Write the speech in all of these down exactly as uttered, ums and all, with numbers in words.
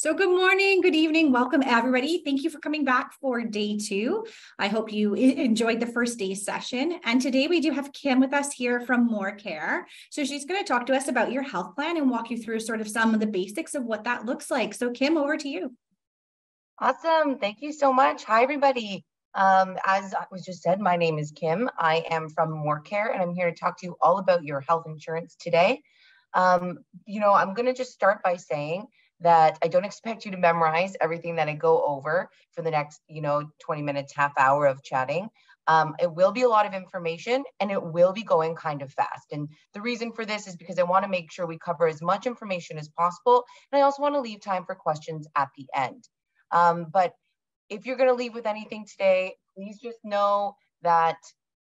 So good morning, good evening. Welcome everybody. Thank you for coming back for day two. I hope you enjoyed the first day's session. And today we do have Kim with us here from More Care. So she's going to talk to us about your health plan and walk you through sort of some of the basics of what that looks like. So Kim, over to you. Awesome. Thank you so much. Hi, everybody. Um, as was just said, my name is Kim. I am from More Care, and I'm here to talk to you all about your health insurance today. Um, you know, I'm going to just start by saying that I don't expect you to memorize everything that I go over for the next, you know, twenty minutes, half hour of chatting. Um, it will be a lot of information and it will be going kind of fast. And the reason for this is because I want to make sure we cover as much information as possible. And I also want to leave time for questions at the end. Um, but if you're going to leave with anything today, please just know that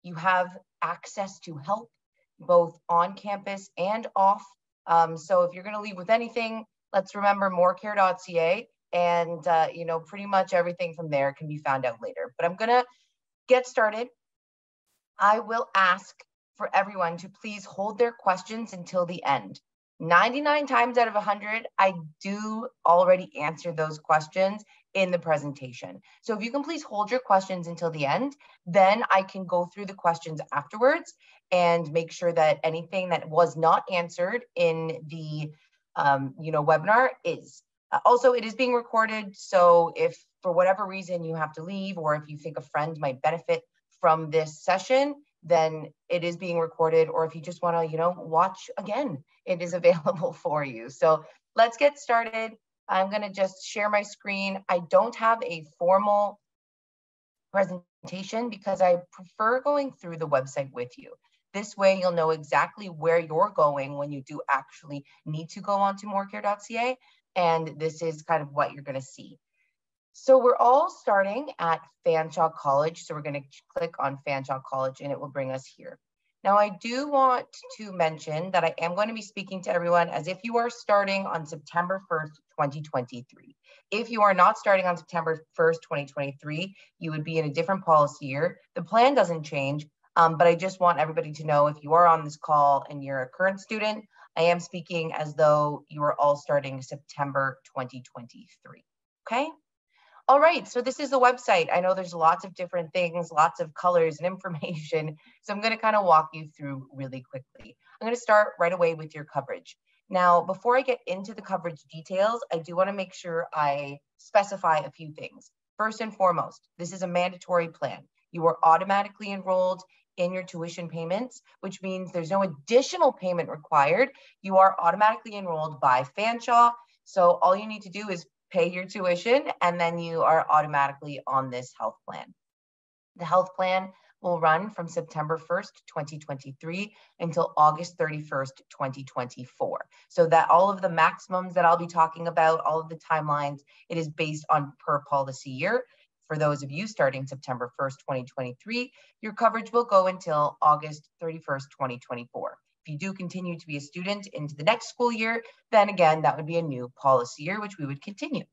you have access to help both on campus and off. Um, so if you're going to leave with anything, let's remember more care dot c a, and uh, you know, pretty much everything from there can be found out later. But I'm gonna get started. I will ask for everyone to please hold their questions until the end. ninety-nine times out of one hundred, I do already answer those questions in the presentation. So if you can please hold your questions until the end, then I can go through the questions afterwards and make sure that anything that was not answered in the Um, you know, webinar is. Uh, also, it is being recorded, so if for whatever reason you have to leave, or if you think a friend might benefit from this session, then it is being recorded, or if you just want to, you know, watch again, it is available for you. So let's get started. I'm going to just share my screen. I don't have a formal presentation because I prefer going through the website with you. This way, you'll know exactly where you're going when you do actually need to go on to more care dot c a, and this is kind of what you're going to see. So we're all starting at Fanshawe College, so we're going to click on Fanshawe College, and it will bring us here. Now, I do want to mention that I am going to be speaking to everyone as if you are starting on September first, twenty twenty-three. If you are not starting on September first, twenty twenty-three, you would be in a different policy year. The plan doesn't change. Um, but I just want everybody to know, if you are on this call and you're a current student, I am speaking as though you are all starting September twenty twenty-three, okay? All right, so this is the website. I know there's lots of different things, lots of colors and information. So I'm gonna kind of walk you through really quickly. I'm gonna start right away with your coverage. Now, before I get into the coverage details, I do wanna make sure I specify a few things. First and foremost, this is a mandatory plan. You are automatically enrolled in your tuition payments, which means there's no additional payment required. You are automatically enrolled by Fanshawe. So all you need to do is pay your tuition, and then you are automatically on this health plan. The health plan will run from September first, twenty twenty-three until August thirty-first, twenty twenty-four. So that all of the maximums that I'll be talking about, all of the timelines, it is based on per policy year. For those of you starting September first, twenty twenty-three, your coverage will go until August thirty-first, twenty twenty-four. If you do continue to be a student into the next school year, then again, that would be a new policy year, which we would continue.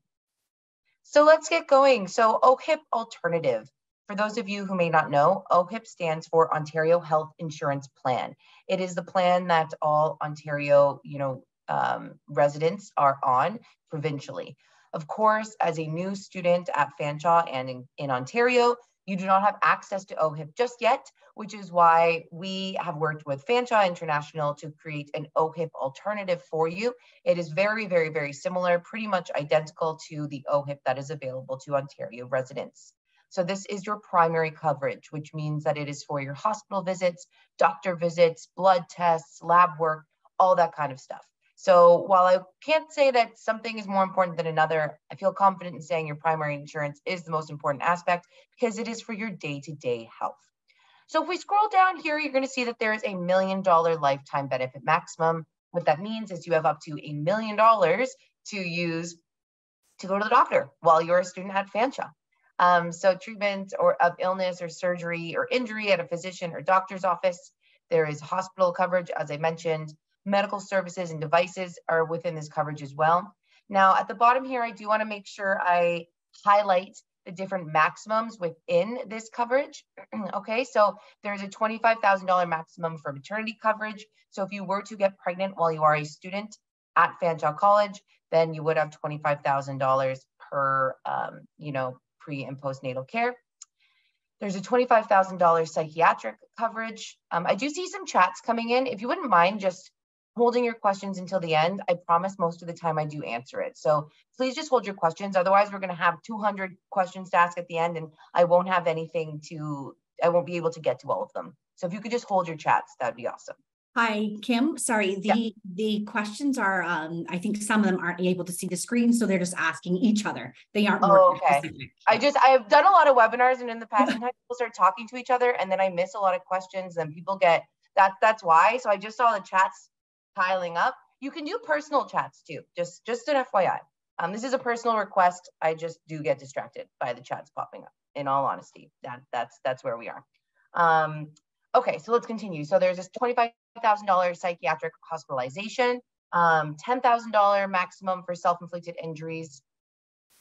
So let's get going. So O H I P Alternative. For those of you who may not know, O H I P stands for Ontario Health Insurance Plan. It is the plan that all Ontario, you know, um, residents are on provincially. Of course, as a new student at Fanshawe and in, in Ontario, you do not have access to O H I P just yet, which is why we have worked with Fanshawe International to create an O H I P alternative for you. It is very, very, very similar, pretty much identical to the O H I P that is available to Ontario residents. So this is your primary coverage, which means that it is for your hospital visits, doctor visits, blood tests, lab work, all that kind of stuff. So while I can't say that something is more important than another, I feel confident in saying your primary insurance is the most important aspect because it is for your day-to-day health. So if we scroll down here, you're going to see that there is a million dollar lifetime benefit maximum. What that means is you have up to a million dollars to use to go to the doctor while you're a student at Fanshawe. Um, so treatment or of illness or surgery or injury at a physician or doctor's office. There is hospital coverage, as I mentioned. Medical services and devices are within this coverage as well. Now, at the bottom here, I do want to make sure I highlight the different maximums within this coverage. Okay, so there's a twenty-five thousand dollar maximum for maternity coverage. So if you were to get pregnant while you are a student at Fanshawe College, then you would have twenty-five thousand dollars per, um, you know, pre and postnatal care. There's a twenty-five thousand dollars psychiatric coverage. Um, I do see some chats coming in. If you wouldn't mind just holding your questions until the end, I promise most of the time I do answer it. So please just hold your questions. Otherwise, we're going to have two hundred questions to ask at the end, and I won't have anything to, I won't be able to get to all of them. So if you could just hold your chats, that'd be awesome. Hi, Kim. Sorry, the, yeah. the questions are, um, I think some of them aren't able to see the screen, so they're just asking each other. They aren't oh, more okay. specific. I just, I've done a lot of webinars, and in the past, sometimes people start talking to each other, and then I miss a lot of questions, and people get, that, that's why. So I just saw the chats piling up. You can do personal chats too, just, just an F Y I. Um, this is a personal request. I just do get distracted by the chats popping up, in all honesty. That, that's, that's where we are. Um, okay, so let's continue. So there's this twenty-five thousand dollars psychiatric hospitalization, um, ten thousand dollars maximum for self-inflicted injuries,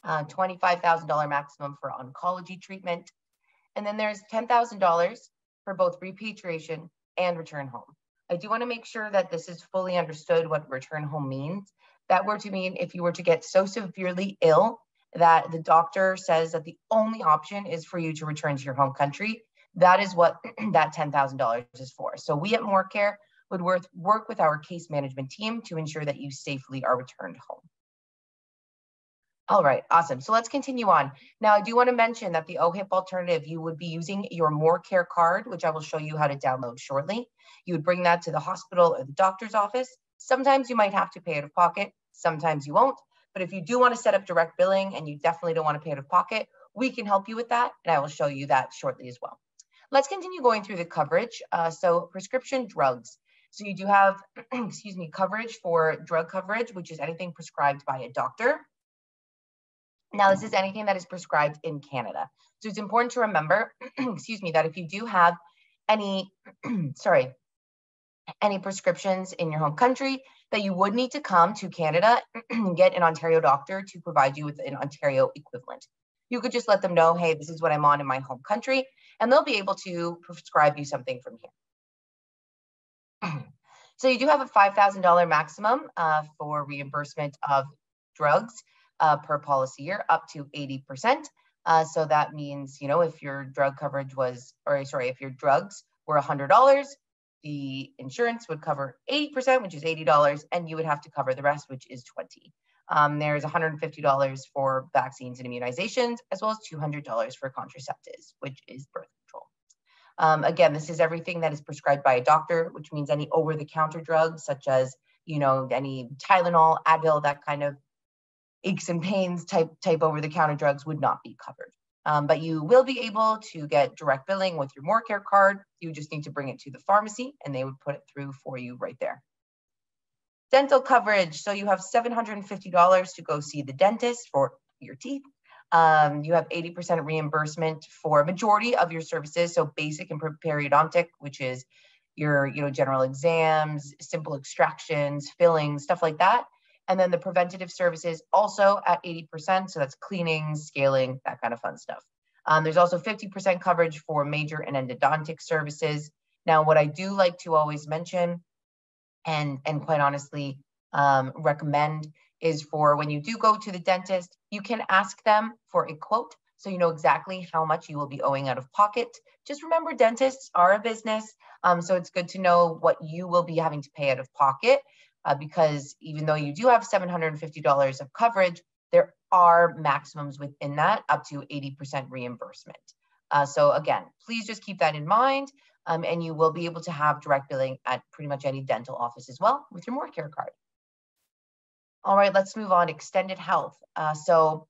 uh, twenty-five thousand dollars maximum for oncology treatment, and then there's ten thousand dollars for both repatriation and return home. I do want to make sure that this is fully understood what return home means. That were to mean if you were to get so severely ill that the doctor says that the only option is for you to return to your home country. That is what that ten thousand dollars is for. So we at MoreCare would work with our case management team to ensure that you safely are returned home. All right, awesome. So let's continue on. Now, I do want to mention that the O H I P alternative, you would be using your MoreCare card, which I will show you how to download shortly. You would bring that to the hospital or the doctor's office. Sometimes you might have to pay out of pocket, sometimes you won't. But if you do want to set up direct billing and you definitely don't want to pay out of pocket, we can help you with that. And I will show you that shortly as well. Let's continue going through the coverage. Uh, so prescription drugs. So you do have, excuse me, coverage for drug coverage, which is anything prescribed by a doctor. Now, this is anything that is prescribed in Canada. So it's important to remember, excuse me, that if you do have any, sorry, any prescriptions in your home country, that you would need to come to Canada and get an Ontario doctor to provide you with an Ontario equivalent. You could just let them know, hey, this is what I'm on in my home country, and they'll be able to prescribe you something from here. So you do have a five thousand dollars maximum uh, for reimbursement of drugs uh, per policy year, up to eighty percent. Uh, so that means, you know, if your drug coverage was, or sorry, if your drugs were one hundred dollars, the insurance would cover eighty percent, which is eighty dollars, and you would have to cover the rest, which is twenty dollars. Um, there's one hundred fifty dollars for vaccines and immunizations, as well as two hundred dollars for contraceptives, which is birth control. Um, again, this is everything that is prescribed by a doctor, which means any over-the-counter drugs, such as, you know, any Tylenol, Advil, that kind of aches and pains type, type over-the-counter drugs would not be covered. Um, but you will be able to get direct billing with your MoreCare card. You just need to bring it to the pharmacy, and they would put it through for you right there. Dental coverage. So you have seven hundred fifty dollars to go see the dentist for your teeth. Um, you have eighty percent reimbursement for majority of your services. So basic and periodontic, which is your you know, general exams, simple extractions, fillings, stuff like that. And then the preventative services also at eighty percent. So that's cleaning, scaling, that kind of fun stuff. Um, there's also fifty percent coverage for major and endodontic services. Now, what I do like to always mention And, and quite honestly, um, recommend is for when you do go to the dentist, you can ask them for a quote so you know exactly how much you will be owing out of pocket. Just remember, dentists are a business, um, so it's good to know what you will be having to pay out of pocket uh, because even though you do have seven hundred fifty dollars of coverage, there are maximums within that, up to eighty percent reimbursement. Uh, so again, please just keep that in mind. Um, and you will be able to have direct billing at pretty much any dental office as well with your MoreCare card. All right, let's move on. Extended health. Uh, so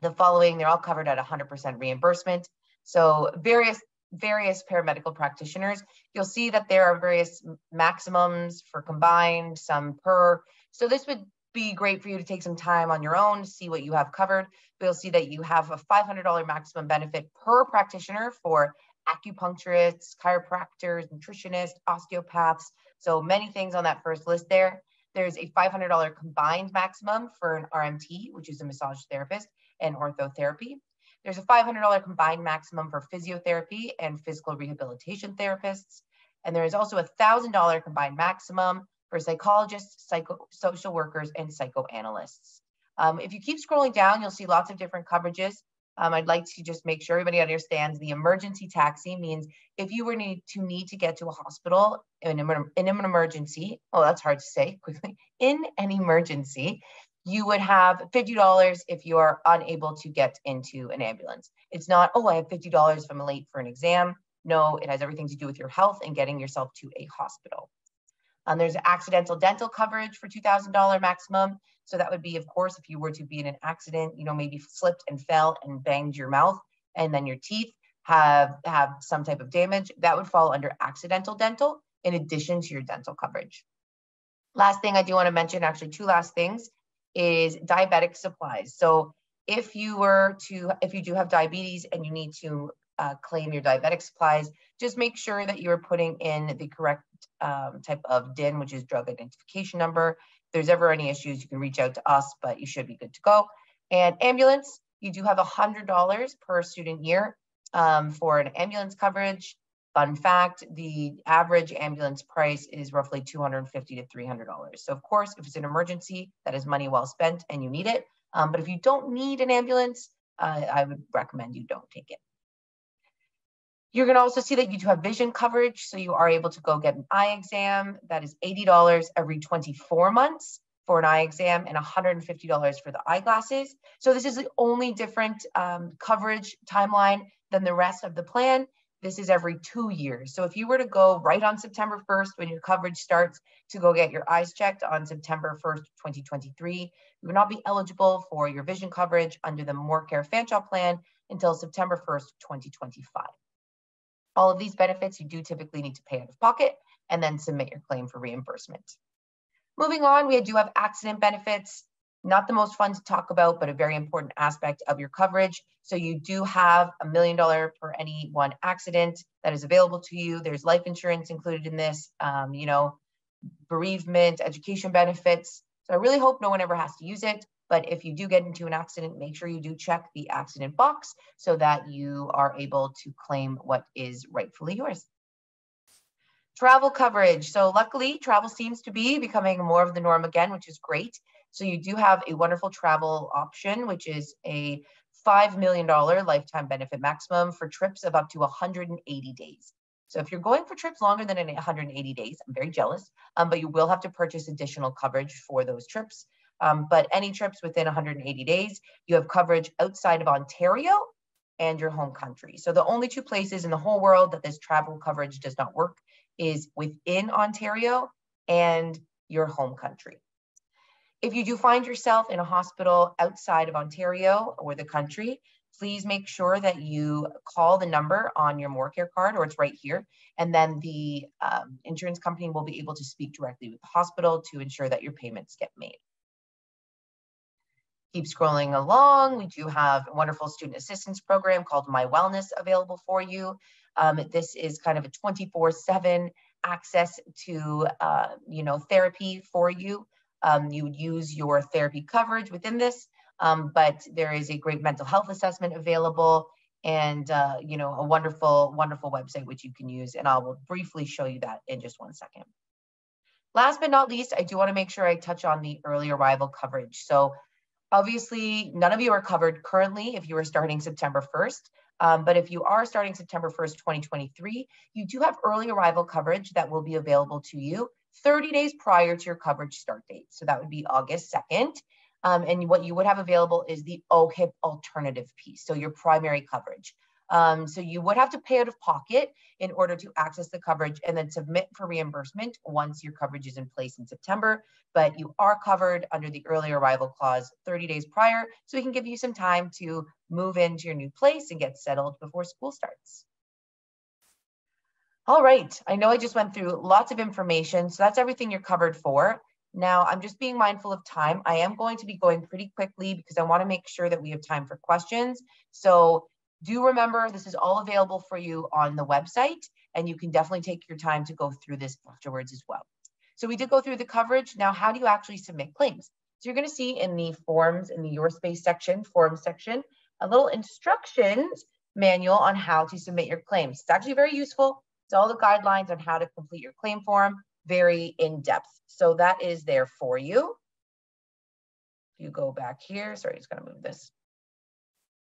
the following, they're all covered at one hundred percent reimbursement. So various various paramedical practitioners, you'll see that there are various maximums for combined, some per. So this would be great for you to take some time on your own, see what you have covered. But you'll see that you have a five hundred dollars maximum benefit per practitioner for acupuncturists, chiropractors, nutritionists, osteopaths. So many things on that first list there. There's a five hundred dollars combined maximum for an R M T, which is a massage therapist, and orthotherapy. There's a five hundred dollars combined maximum for physiotherapy and physical rehabilitation therapists. And there is also a one thousand dollars combined maximum for psychologists, psycho social workers, and psychoanalysts. Um, if you keep scrolling down, you'll see lots of different coverages. Um, I'd like to just make sure everybody understands the emergency taxi means if you were need to need to get to a hospital in, in an emergency, oh, that's hard to say quickly, in an emergency, you would have fifty dollars if you are unable to get into an ambulance. It's not, oh, I have fifty dollars if I'm late for an exam. No, it has everything to do with your health and getting yourself to a hospital. Um, there's accidental dental coverage for two thousand dollars maximum. So that would be, of course, if you were to be in an accident, you know, maybe slipped and fell and banged your mouth and then your teeth have, have some type of damage, that would fall under accidental dental in addition to your dental coverage. Last thing I do want to mention, actually two last things, is diabetic supplies. So if you were to, if you do have diabetes and you need to uh, claim your diabetic supplies, just make sure that you're putting in the correct um, type of D I N, which is drug identification number. If there's ever any issues, you can reach out to us, but you should be good to go. And ambulance, you do have one hundred dollars per student year um, for an ambulance coverage. Fun fact, the average ambulance price is roughly two hundred fifty to three hundred dollars. So of course, if it's an emergency, that is money well spent and you need it. Um, but if you don't need an ambulance, uh, I would recommend you don't take it. You're gonna also see that you do have vision coverage. So you are able to go get an eye exam. That is eighty dollars every twenty-four months for an eye exam and one hundred fifty dollars for the eyeglasses. So this is the only different um, coverage timeline than the rest of the plan. This is every two years. So if you were to go right on September first, when your coverage starts, to go get your eyes checked on September first, twenty twenty-three, you would not be eligible for your vision coverage under the MoreCare Fanshawe plan until September first, twenty twenty-five. All of these benefits you do typically need to pay out of pocket and then submit your claim for reimbursement. Moving on, we do have accident benefits. Not the most fun to talk about, but a very important aspect of your coverage. So you do have a million dollar per any one accident that is available to you. There's life insurance included in this, um, you know, bereavement, education benefits. So I really hope no one ever has to use it. But if you do get into an accident, make sure you do check the accident box so that you are able to claim what is rightfully yours. Travel coverage. So luckily, travel seems to be becoming more of the norm again, which is great. So you do have a wonderful travel option, which is a five million dollar lifetime benefit maximum for trips of up to one hundred eighty days. So if you're going for trips longer than one hundred eighty days, I'm very jealous, um, but you will have to purchase additional coverage for those trips. Um, but any trips within one hundred eighty days, you have coverage outside of Ontario and your home country. So the only two places in the whole world that this travel coverage does not work is within Ontario and your home country. If you do find yourself in a hospital outside of Ontario or the country, please make sure that you call the number on your MoreCare card, or it's right here, and then the um, insurance company will be able to speak directly with the hospital to ensure that your payments get made. Keep scrolling along. We do have a wonderful student assistance program called My Wellness available for you. Um, this is kind of a twenty-four seven access to uh, you know, therapy for you. Um, you would use your therapy coverage within this, um, but there is a great mental health assessment available and, uh, you know, a wonderful, wonderful website which you can use. And I will briefly show you that in just one second. Last but not least, I do want to make sure I touch on the early arrival coverage. So obviously, none of you are covered currently if you are starting September first. Um, but if you are starting September first, twenty twenty-three, you do have early arrival coverage that will be available to you thirty days prior to your coverage start date. So that would be August second. Um, and what you would have available is the O H I P alternative piece, so your primary coverage. Um, so you would have to pay out of pocket in order to access the coverage and then submit for reimbursement once your coverage is in place in September. But you are covered under the early arrival clause thirty days prior, so we can give you some time to move into your new place and get settled before school starts. All right, I know I just went through lots of information, so that's everything you're covered for. Now, I'm just being mindful of time. I am going to be going pretty quickly because I want to make sure that we have time for questions. So do remember, this is all available for you on the website, and you can definitely take your time to go through this afterwards as well. So we did go through the coverage. Now, how do you actually submit claims? So you're going to see in the forms, in the Your Space section, forms section, a little instructions manual on how to submit your claims. It's actually very useful. All the guidelines on how to complete your claim form. very in-depth. So that is there for you. If you go back here, sorry, I'm just gonna move this.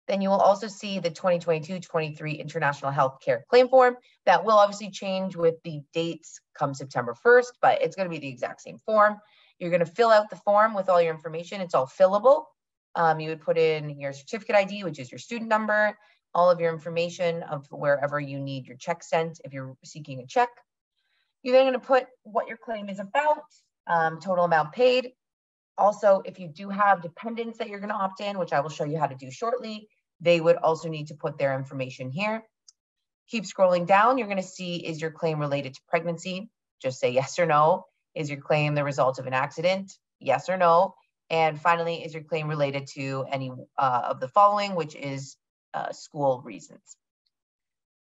Then you will also see the twenty twenty-two twenty-three International Healthcare Claim Form. That will obviously change with the dates come September first, but it's gonna be the exact same form. You're gonna fill out the form with all your information. It's all fillable. Um, you would put in your certificate I D, which is your student number, all of your information of wherever you need your check sent if you're seeking a check. You're then gonna put what your claim is about, um, total amount paid. Also, if you do have dependents that you're gonna opt in, which I will show you how to do shortly, they would also need to put their information here. Keep scrolling down. You're gonna see, is your claim related to pregnancy? Just say yes or no. Is your claim the result of an accident? Yes or no. And finally, is your claim related to any uh, of the following, which is uh, school reasons.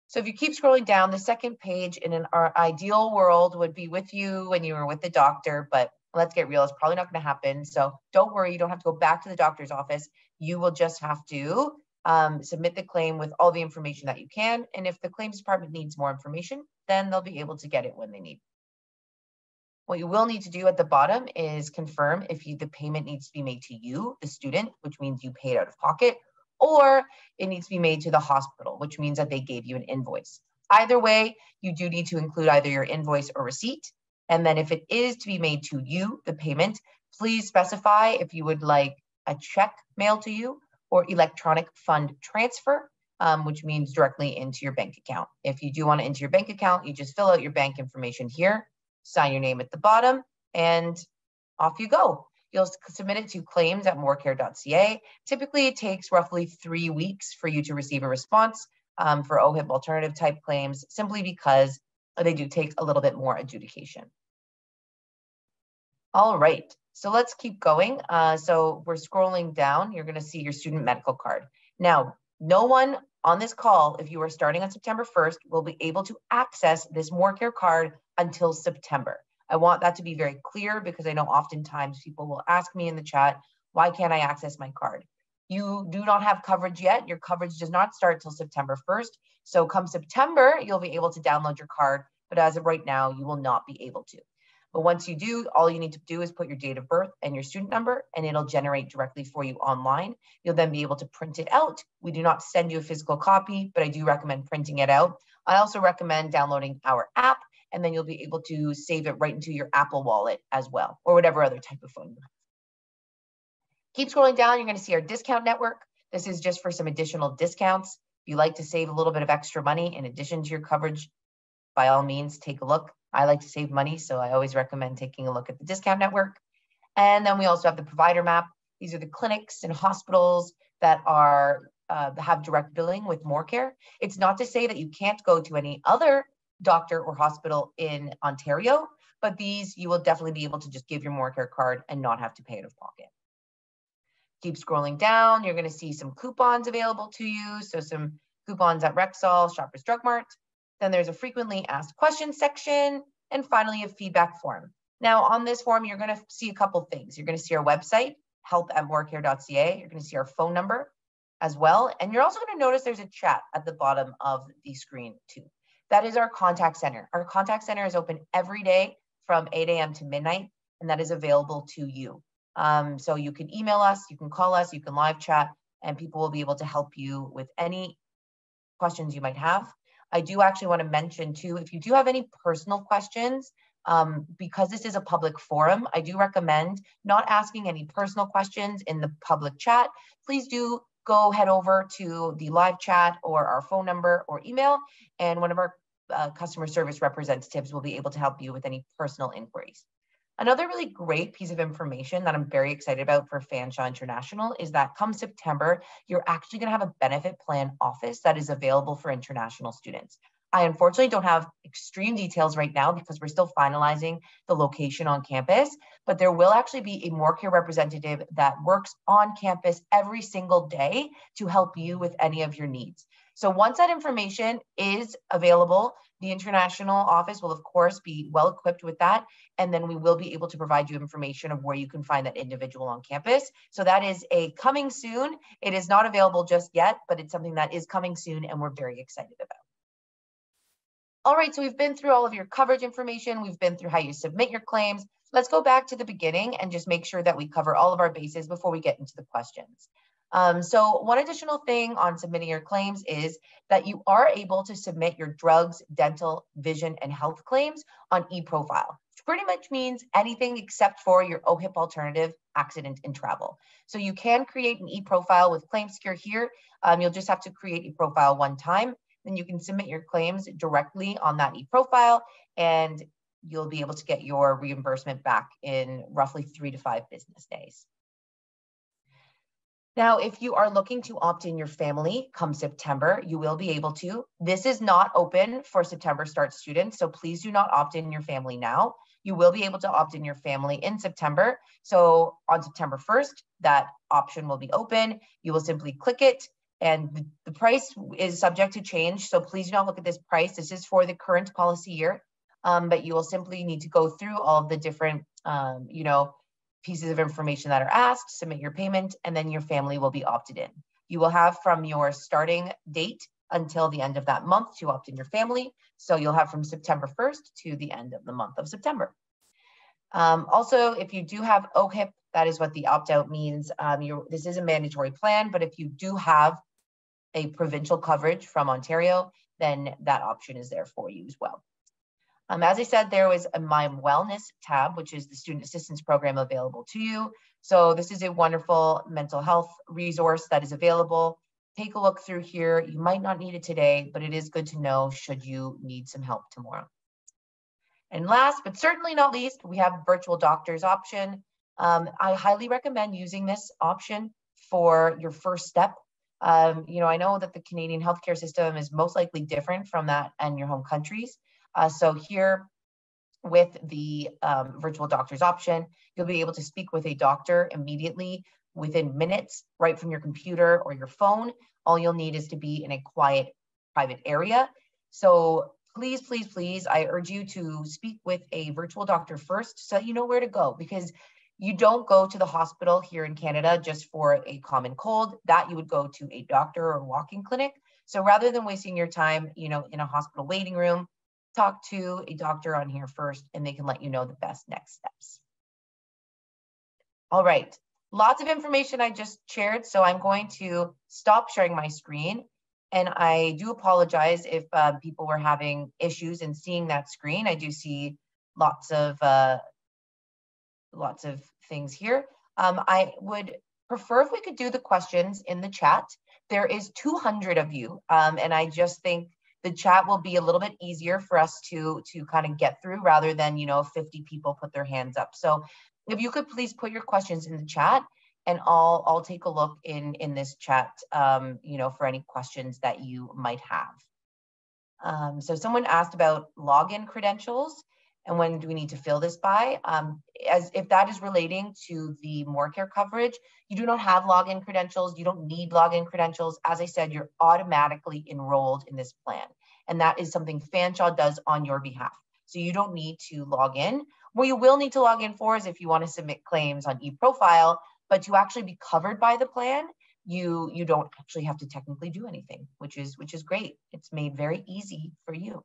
So if you keep scrolling down, the second page in an our ideal world would be with you when you were with the doctor, but let's get real, it's probably not gonna happen. So don't worry, you don't have to go back to the doctor's office. You will just have to Um, submit the claim with all the information that you can. And if the claims department needs more information, then they'll be able to get it when they need. What you will need to do at the bottom is confirm if you, the payment needs to be made to you, the student, which means you paid out of pocket, or it needs to be made to the hospital, which means that they gave you an invoice. Either way, you do need to include either your invoice or receipt. And then if it is to be made to you, the payment, please specify if you would like a check mailed to you or electronic fund transfer, um, which means directly into your bank account. If you do want to enter your bank account, you just fill out your bank information here, sign your name at the bottom, and off you go. You'll submit it to claims at morecare.ca. Typically, it takes roughly three weeks for you to receive a response um, for O H I P alternative type claims, simply because they do take a little bit more adjudication. All right. So let's keep going. Uh, so we're scrolling down. You're gonna see your student medical card. Now, no one on this call, if you are starting on September first, will be able to access this MoreCare card until September. I want that to be very clear because I know oftentimes people will ask me in the chat, why can't I access my card? You do not have coverage yet. Your coverage does not start till September first. So come September, you'll be able to download your card, but as of right now, you will not be able to. But once you do, all you need to do is put your date of birth and your student number, and it'll generate directly for you online. You'll then be able to print it out. We do not send you a physical copy, but I do recommend printing it out. I also recommend downloading our app, and then you'll be able to save it right into your Apple Wallet as well, or whatever other type of phone you have. Keep scrolling down, you're gonna see our discount network. This is just for some additional discounts. If you like to save a little bit of extra money in addition to your coverage, by all means, take a look. I like to save money, so I always recommend taking a look at the discount network. And then we also have the provider map. These are the clinics and hospitals that are uh, have direct billing with MoreCare. It's not to say that you can't go to any other doctor or hospital in Ontario, but these you will definitely be able to just give your MoreCare card and not have to pay out of pocket. Keep scrolling down. You're gonna see some coupons available to you. So some coupons at Rexall, Shoppers Drug Mart. Then there's a frequently asked questions section, and finally a feedback form. Now on this form, you're gonna see a couple things. You're gonna see our website, help at morecare.ca. You're gonna see our phone number as well. And you're also gonna notice there's a chat at the bottom of the screen too. That is our contact center. Our contact center is open every day from eight A M to midnight, and that is available to you. Um, so you can email us, you can call us, you can live chat, and people will be able to help you with any questions you might have. I do actually want to mention too, if you do have any personal questions, um, because this is a public forum, I do recommend not asking any personal questions in the public chat. Please do go head over to the live chat or our phone number or email, and one of our uh, customer service representatives will be able to help you with any personal inquiries. Another really great piece of information that I'm very excited about for Fanshawe International is that come September, you're actually gonna have a benefit plan office that is available for international students. I unfortunately don't have extreme details right now because we're still finalizing the location on campus, but there will actually be a MoreCare representative that works on campus every single day to help you with any of your needs. So once that information is available, the international office will, of course, be well equipped with that. And then we will be able to provide you information of where you can find that individual on campus. So that is a coming soon. It is not available just yet, but it's something that is coming soon and we're very excited about. All right, so we've been through all of your coverage information. We've been through how you submit your claims. Let's go back to the beginning and just make sure that we cover all of our bases before we get into the questions. Um, so one additional thing on submitting your claims is that you are able to submit your drugs, dental, vision, and health claims on e-profile, which pretty much means anything except for your O HIP alternative, accident, and travel. So you can create an e-profile with ClaimSecure here. Um, you'll just have to create a profile one time. Then you can submit your claims directly on that e-profile, and you'll be able to get your reimbursement back in roughly three to five business days. Now, if you are looking to opt in your family come September, you will be able to. This is not open for September start students, so please do not opt in your family now. You will be able to opt in your family in September. So on September first, that option will be open. You will simply click it, and the price is subject to change. So please do not look at this price. This is for the current policy year, um, but you will simply need to go through all of the different, um, you know, pieces of information that are asked, submit your payment, and then your family will be opted in. You will have from your starting date until the end of that month to opt in your family. So you'll have from September first to the end of the month of September. Um, also, if you do have O HIP, that is what the opt-out means. Um, you're, this is a mandatory plan, but if you do have a provincial coverage from Ontario, then that option is there for you as well. Um, as I said, there was a My Wellness tab, which is the student assistance program available to you. So this is a wonderful mental health resource that is available. Take a look through here. You might not need it today, but it is good to know should you need some help tomorrow. And last, but certainly not least, we have virtual doctor's option. Um, I highly recommend using this option for your first step. Um, you know, I know that the Canadian healthcare system is most likely different from that and your home countries. Uh, so here with the um, virtual doctor's option, you'll be able to speak with a doctor immediately within minutes, right from your computer or your phone. All you'll need is to be in a quiet, private area. So please, please, please, I urge you to speak with a virtual doctor first so that you know where to go, because you don't go to the hospital here in Canada just for a common cold. That you would go to a doctor or walk-in clinic. So rather than wasting your time, you know, in a hospital waiting room, talk to a doctor on here first, and they can let you know the best next steps. All right, lots of information I just shared, so I'm going to stop sharing my screen. And I do apologize if uh, people were having issues in seeing that screen. I do see lots of, uh, lots of things here. Um, I would prefer if we could do the questions in the chat. There is two hundred of you, um, and I just think the chat will be a little bit easier for us to, to kind of get through rather than, you know, fifty people put their hands up. So if you could please put your questions in the chat, and I'll, I'll take a look in, in this chat, um, you know, for any questions that you might have. Um, so someone asked about login credentials and when do we need to fill this by? Um, as if that is relating to the MoreCare coverage, you do not have login credentials. You don't need login credentials. As I said, you're automatically enrolled in this plan. And that is something Fanshawe does on your behalf. So you don't need to log in. What you will need to log in for is if you want to submit claims on eProfile, but to actually be covered by the plan, you, you don't actually have to technically do anything, which is, which is great. It's made very easy for you.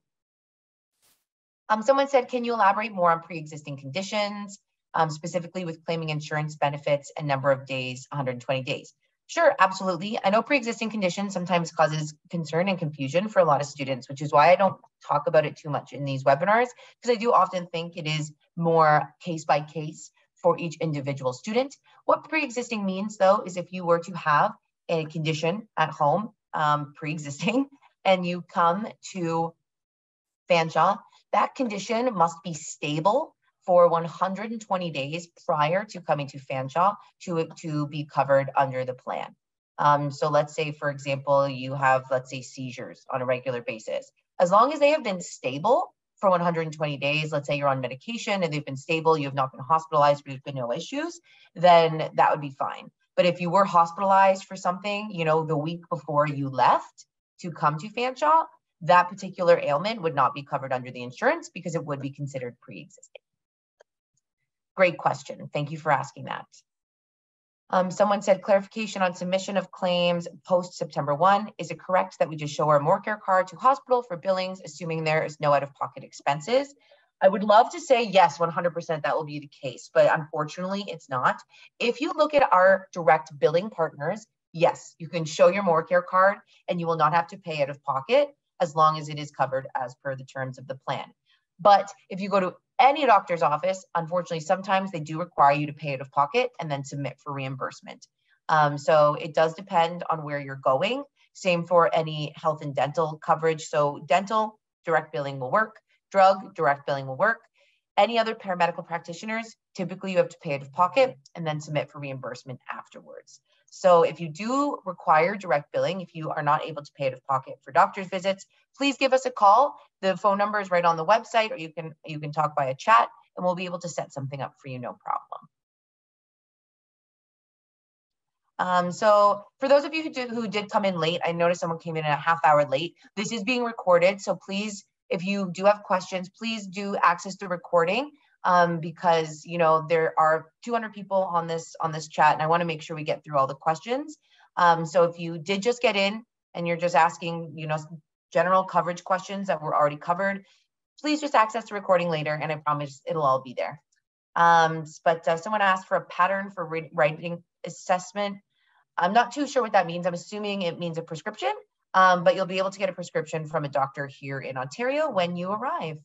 Um, someone said, can you elaborate more on pre-existing conditions, um, specifically with claiming insurance benefits and number of days, one hundred twenty days? Sure, absolutely. I know pre-existing conditions sometimes causes concern and confusion for a lot of students, which is why I don't talk about it too much in these webinars, because I do often think it is more case by case for each individual student. What pre-existing means though, is if you were to have a condition at home, um, pre-existing, and you come to Fanshawe, that condition must be stable for one hundred twenty days prior to coming to Fanshawe to, to be covered under the plan. Um, so let's say, for example, you have, let's say, seizures on a regular basis. As long as they have been stable for one hundred twenty days, let's say you're on medication and they've been stable, you have not been hospitalized, but there's been no issues, then that would be fine. But if you were hospitalized for something, you know, the week before you left to come to Fanshawe, that particular ailment would not be covered under the insurance because it would be considered pre-existing. Great question. Thank you for asking that. Um, someone said clarification on submission of claims post September first. Is it correct that we just show our MoreCare card to hospital for billings, assuming there is no out-of-pocket expenses? I would love to say yes, one hundred percent that will be the case, but unfortunately it's not. If you look at our direct billing partners, yes, you can show your MoreCare card and you will not have to pay out of pocket as long as it is covered as per the terms of the plan. But if you go to any doctor's office, unfortunately, sometimes they do require you to pay out of pocket and then submit for reimbursement. Um, so it does depend on where you're going. Same for any health and dental coverage. So dental, direct billing will work. Drug, direct billing will work. Any other paramedical practitioners, typically you have to pay out of pocket and then submit for reimbursement afterwards. So if you do require direct billing, if you are not able to pay out of pocket for doctor's visits, please give us a call. The phone number is right on the website, or you can, you can talk via chat and we'll be able to set something up for you, no problem. Um, so for those of you who, do, who did come in late, I noticed someone came in a half hour late. This is being recorded, so please, if you do have questions, please do access the recording um, because you know there are two hundred people on this on this chat, and I want to make sure we get through all the questions. Um, so if you did just get in and you're just asking, you know, general coverage questions that were already covered, please just access the recording later, and I promise it'll all be there. Um, but uh, someone asked for a pattern for writing assessment. I'm not too sure what that means. I'm assuming it means a prescription. Um, but you'll be able to get a prescription from a doctor here in Ontario when you arrive.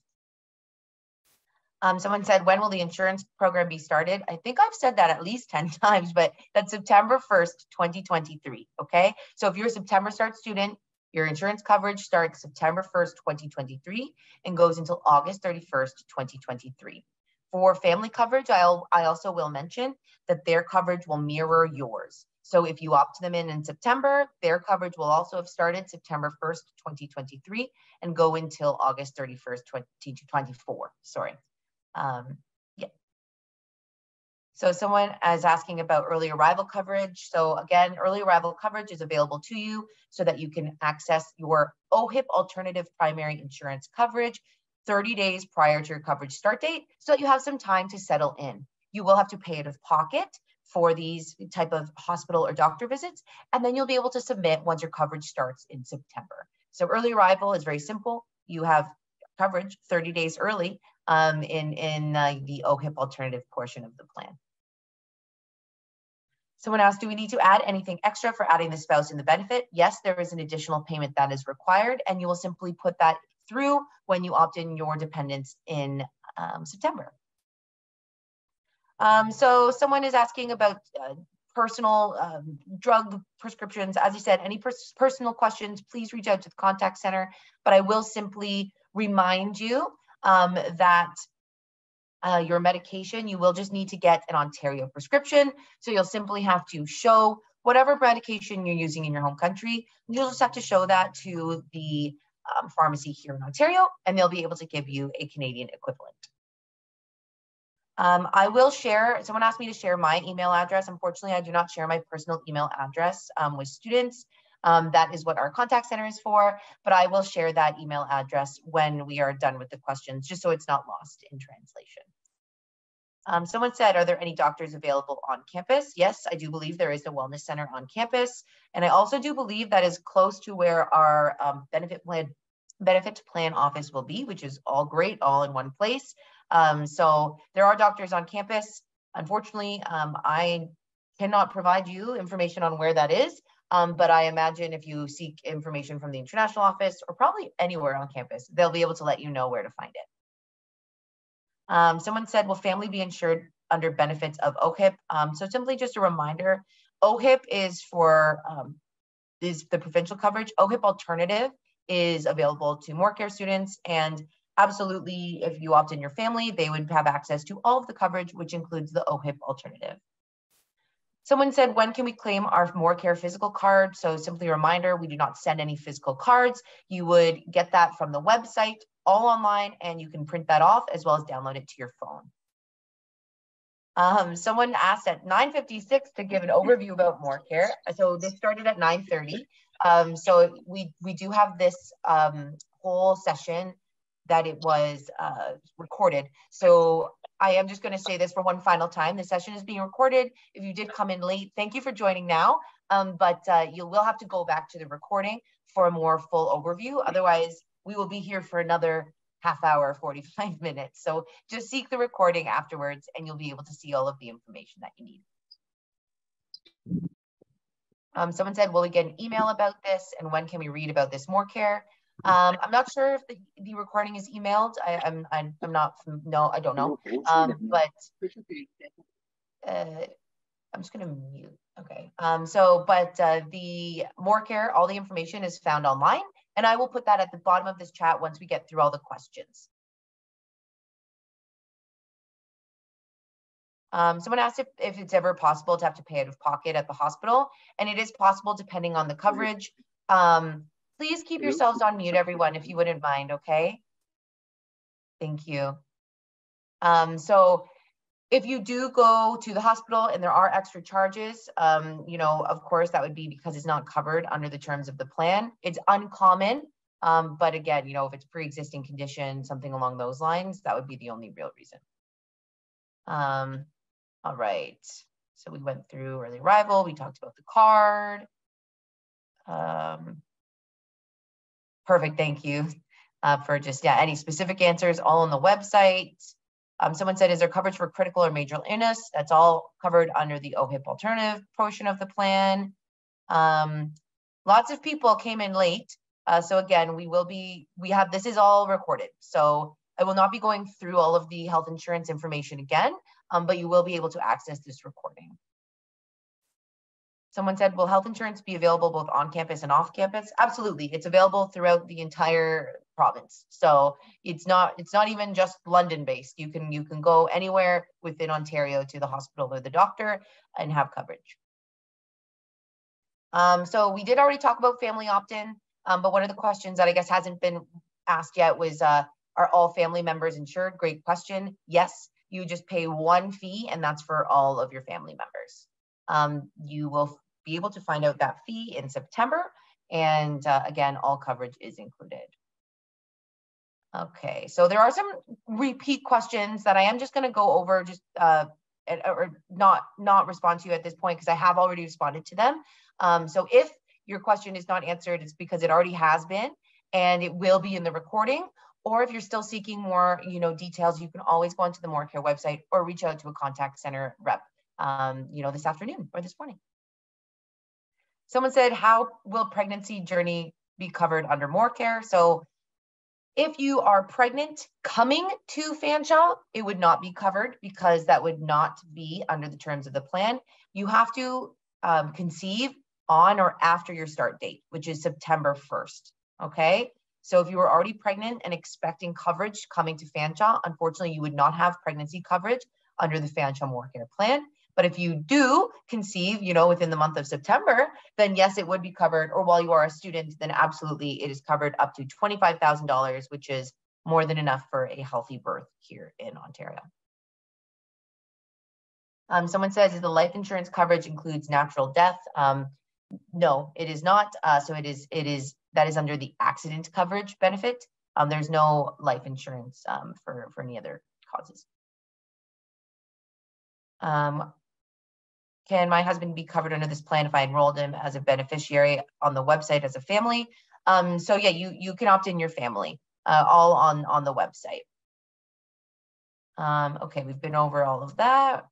Um, someone said, when will the insurance program be started? I think I've said that at least ten times, but that's September first, twenty twenty-three, okay? So if you're a September start student, your insurance coverage starts September first, twenty twenty-three and goes until August thirty-first, twenty twenty-three. For family coverage, I'll, I also will mention that their coverage will mirror yours. So if you opt them in in September, their coverage will also have started September first, twenty twenty-three and go until August thirty-first, twenty twenty-four, sorry. Um, yeah. So someone is asking about early arrival coverage. So again, early arrival coverage is available to you so that you can access your O H I P alternative primary insurance coverage thirty days prior to your coverage start date so that you have some time to settle in. You will have to pay out of pocket for these type of hospital or doctor visits, and then you'll be able to submit once your coverage starts in September. So early arrival is very simple. You have coverage thirty days early um, in, in uh, the O H I P alternative portion of the plan. Someone asked, do we need to add anything extra for adding the spouse in the benefit? Yes, there is an additional payment that is required, and you will simply put that through when you opt in your dependents in um, September. Um, so someone is asking about uh, personal um, drug prescriptions. As I said, any pers personal questions, please reach out to the contact center, but I will simply remind you um, that uh, your medication, you will just need to get an Ontario prescription. So you'll simply have to show whatever medication you're using in your home country. You'll just have to show that to the um, pharmacy here in Ontario, and they'll be able to give you a Canadian equivalent. Um, I will share, someone asked me to share my email address. Unfortunately, I do not share my personal email address um, with students. Um, that is what our contact center is for, but I will share that email address when we are done with the questions, just so it's not lost in translation. Um, someone said, are there any doctors available on campus? Yes, I do believe there is a wellness center on campus. And I also do believe that is close to where our um, benefit plan, benefit plan office will be, which is all great, all in one place. Um, so there are doctors on campus. Unfortunately, um, I cannot provide you information on where that is, um, but I imagine if you seek information from the international office or probably anywhere on campus, they'll be able to let you know where to find it. Um, someone said, will family be insured under benefits of O H I P? Um, so simply just a reminder, O H I P is for um, is the provincial coverage. O H I P alternative is available to MoreCare students, and absolutely, if you opt in your family, they would have access to all of the coverage, which includes the O H I P alternative. Someone said, when can we claim our MoreCare physical card? So simply a reminder, we do not send any physical cards. You would get that from the website, all online, and you can print that off as well as download it to your phone. Um, someone asked at nine fifty-six to give an overview about MoreCare. So this started at nine thirty. Um, so we, we do have this um, whole session that it was uh, recorded. So I am just going to say this for one final time. The session is being recorded. If you did come in late, thank you for joining now, um, but uh, you will have to go back to the recording for a more full overview. Otherwise, we will be here for another half hour, forty-five minutes. So just seek the recording afterwards and you'll be able to see all of the information that you need. Um, someone said, will we get an email about this and when can we read about this more care? Um, I'm not sure if the, the recording is emailed. I, I'm, I'm, I'm not, no, I don't know. Um, but uh, I'm just gonna mute, okay. Um, so, but uh, the more care, all the information is found online, and I will put that at the bottom of this chat once we get through all the questions. Um, someone asked if, if it's ever possible to have to pay out of pocket at the hospital, and it is possible depending on the coverage. Um, Please keep yourselves on mute, everyone, if you wouldn't mind, okay? Thank you. Um, so if you do go to the hospital and there are extra charges, um, you know, of course, that would be because it's not covered under the terms of the plan. It's uncommon, um, but again, you know, if it's pre-existing condition, something along those lines, that would be the only real reason. Um, all right, so we went through early arrival, we talked about the card. Um, Perfect, thank you uh, for just, yeah, any specific answers, all on the website. Um, someone said, is there coverage for critical or major illness? That's all covered under the O H I P alternative portion of the plan. Um, lots of people came in late. Uh, so again, we will be, we have, this is all recorded. So I will not be going through all of the health insurance information again, um, but you will be able to access this recording. Someone said, will health insurance be available both on campus and off campus? Absolutely, it's available throughout the entire province. So it's not it's not even just London based. You can, you can go anywhere within Ontario to the hospital or the doctor and have coverage. Um, so we did already talk about family opt-in, um, but one of the questions that I guess hasn't been asked yet was, uh, are all family members insured? Great question. Yes, you just pay one fee and that's for all of your family members. Um, you will be able to find out that fee in September. And uh, again, all coverage is included. Okay, so there are some repeat questions that I am just gonna go over just, uh, or not, not respond to you at this point because I have already responded to them. Um, so if your question is not answered, it's because it already has been and it will be in the recording. Or if you're still seeking more, you know, details, you can always go onto the More Care website or reach out to a contact center rep um, you know, this afternoon or this morning. Someone said, how will pregnancy journey be covered under More Care? So if you are pregnant coming to Fanshawe, it would not be covered because that would not be under the terms of the plan. You have to um, conceive on or after your start date, which is September first, okay? So if you were already pregnant and expecting coverage coming to Fanshawe, unfortunately, you would not have pregnancy coverage under the Fanshawe More Care plan. But if you do conceive, you know, within the month of September, then yes, it would be covered. Or while you are a student, then absolutely it is covered up to twenty-five thousand dollars, which is more than enough for a healthy birth here in Ontario. Um, someone says, is the life insurance coverage includes natural death? Um, no, it is not. Uh, so it is, it is, that is under the accident coverage benefit. Um, there's no life insurance um, for, for any other causes. Um, Can my husband be covered under this plan if I enrolled him as a beneficiary on the website as a family? Um, so yeah, you, you can opt in your family, uh, all on, on the website. Um, okay, we've been over all of that.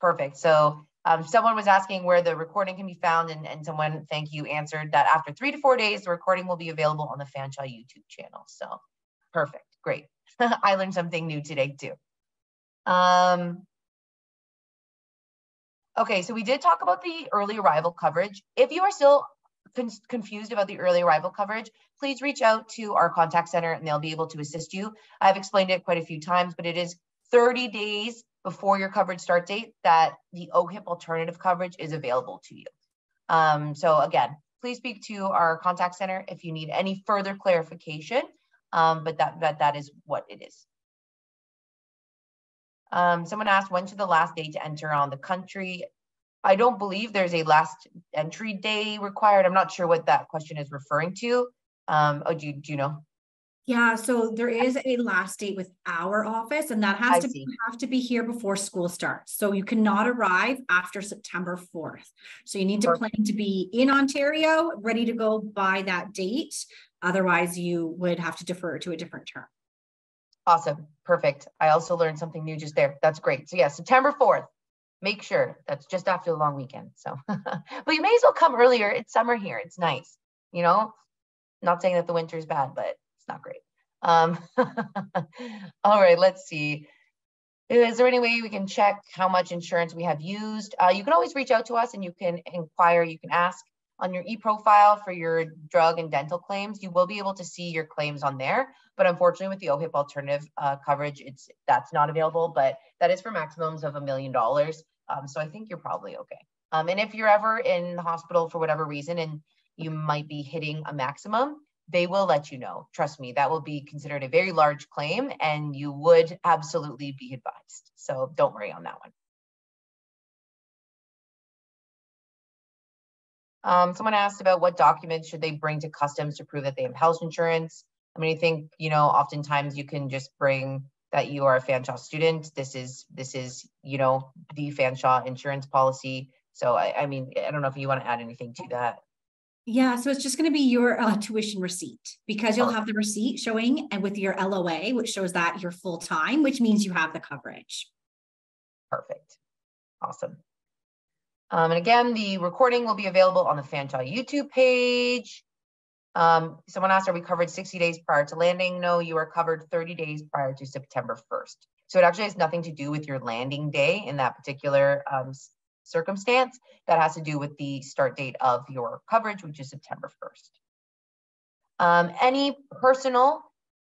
Perfect, so um, someone was asking where the recording can be found and, and someone, thank you, answered that after three to four days, the recording will be available on the Fanshawe YouTube channel. So perfect, great. I learned something new today too. Um, Okay, so we did talk about the early arrival coverage. If you are still con confused about the early arrival coverage, please reach out to our contact center and they'll be able to assist you. I've explained it quite a few times, but it is thirty days before your coverage start date that the O H I P alternative coverage is available to you. Um, so again, please speak to our contact center if you need any further clarification, um, but that, that, that is what it is. Um, someone asked, when should the last day to enter on the country? I don't believe there's a last entry day required. I'm not sure what that question is referring to. Um, oh, do you, do you know? Yeah, so there is a last date with our office, and that has I to be, have to be here before school starts. So you cannot arrive after September fourth. So you need to plan to be in Ontario, ready to go by that date. Otherwise, you would have to defer to a different term. Awesome. Perfect. I also learned something new just there. That's great. So yeah, September fourth. Make sure that's just after the long weekend. So, but you may as well come earlier. It's summer here. It's nice. You know, not saying that the winter is bad, but it's not great. Um, all right, let's see. Is there any way we can check how much insurance we have used? Uh, you can always reach out to us and you can inquire, you can ask on your e-profile for your drug and dental claims. You will be able to see your claims on there, but unfortunately with the O H I P alternative uh, coverage, it's that's not available, but that is for maximums of a million dollars. Um, so I think you're probably okay. Um, and if you're ever in the hospital for whatever reason and you might be hitting a maximum, they will let you know. Trust me, that will be considered a very large claim and you would absolutely be advised. So don't worry on that one. Um, someone asked about what documents should they bring to customs to prove that they have health insurance. I mean, I think, you know, oftentimes you can just bring that you are a Fanshawe student. This is, this is, you know, the Fanshawe insurance policy. So, I, I mean, I don't know if you want to add anything to that. Yeah, so it's just going to be your uh, tuition receipt, because you'll have the receipt showing and with your L O A, which shows that you're full time, which means you have the coverage. Perfect. Awesome. Um, and again, the recording will be available on the Fanshawe YouTube page. Um, someone asked, are we covered sixty days prior to landing? No, you are covered thirty days prior to September first. So it actually has nothing to do with your landing day in that particular um, circumstance. That has to do with the start date of your coverage, which is September first. Um, any personal,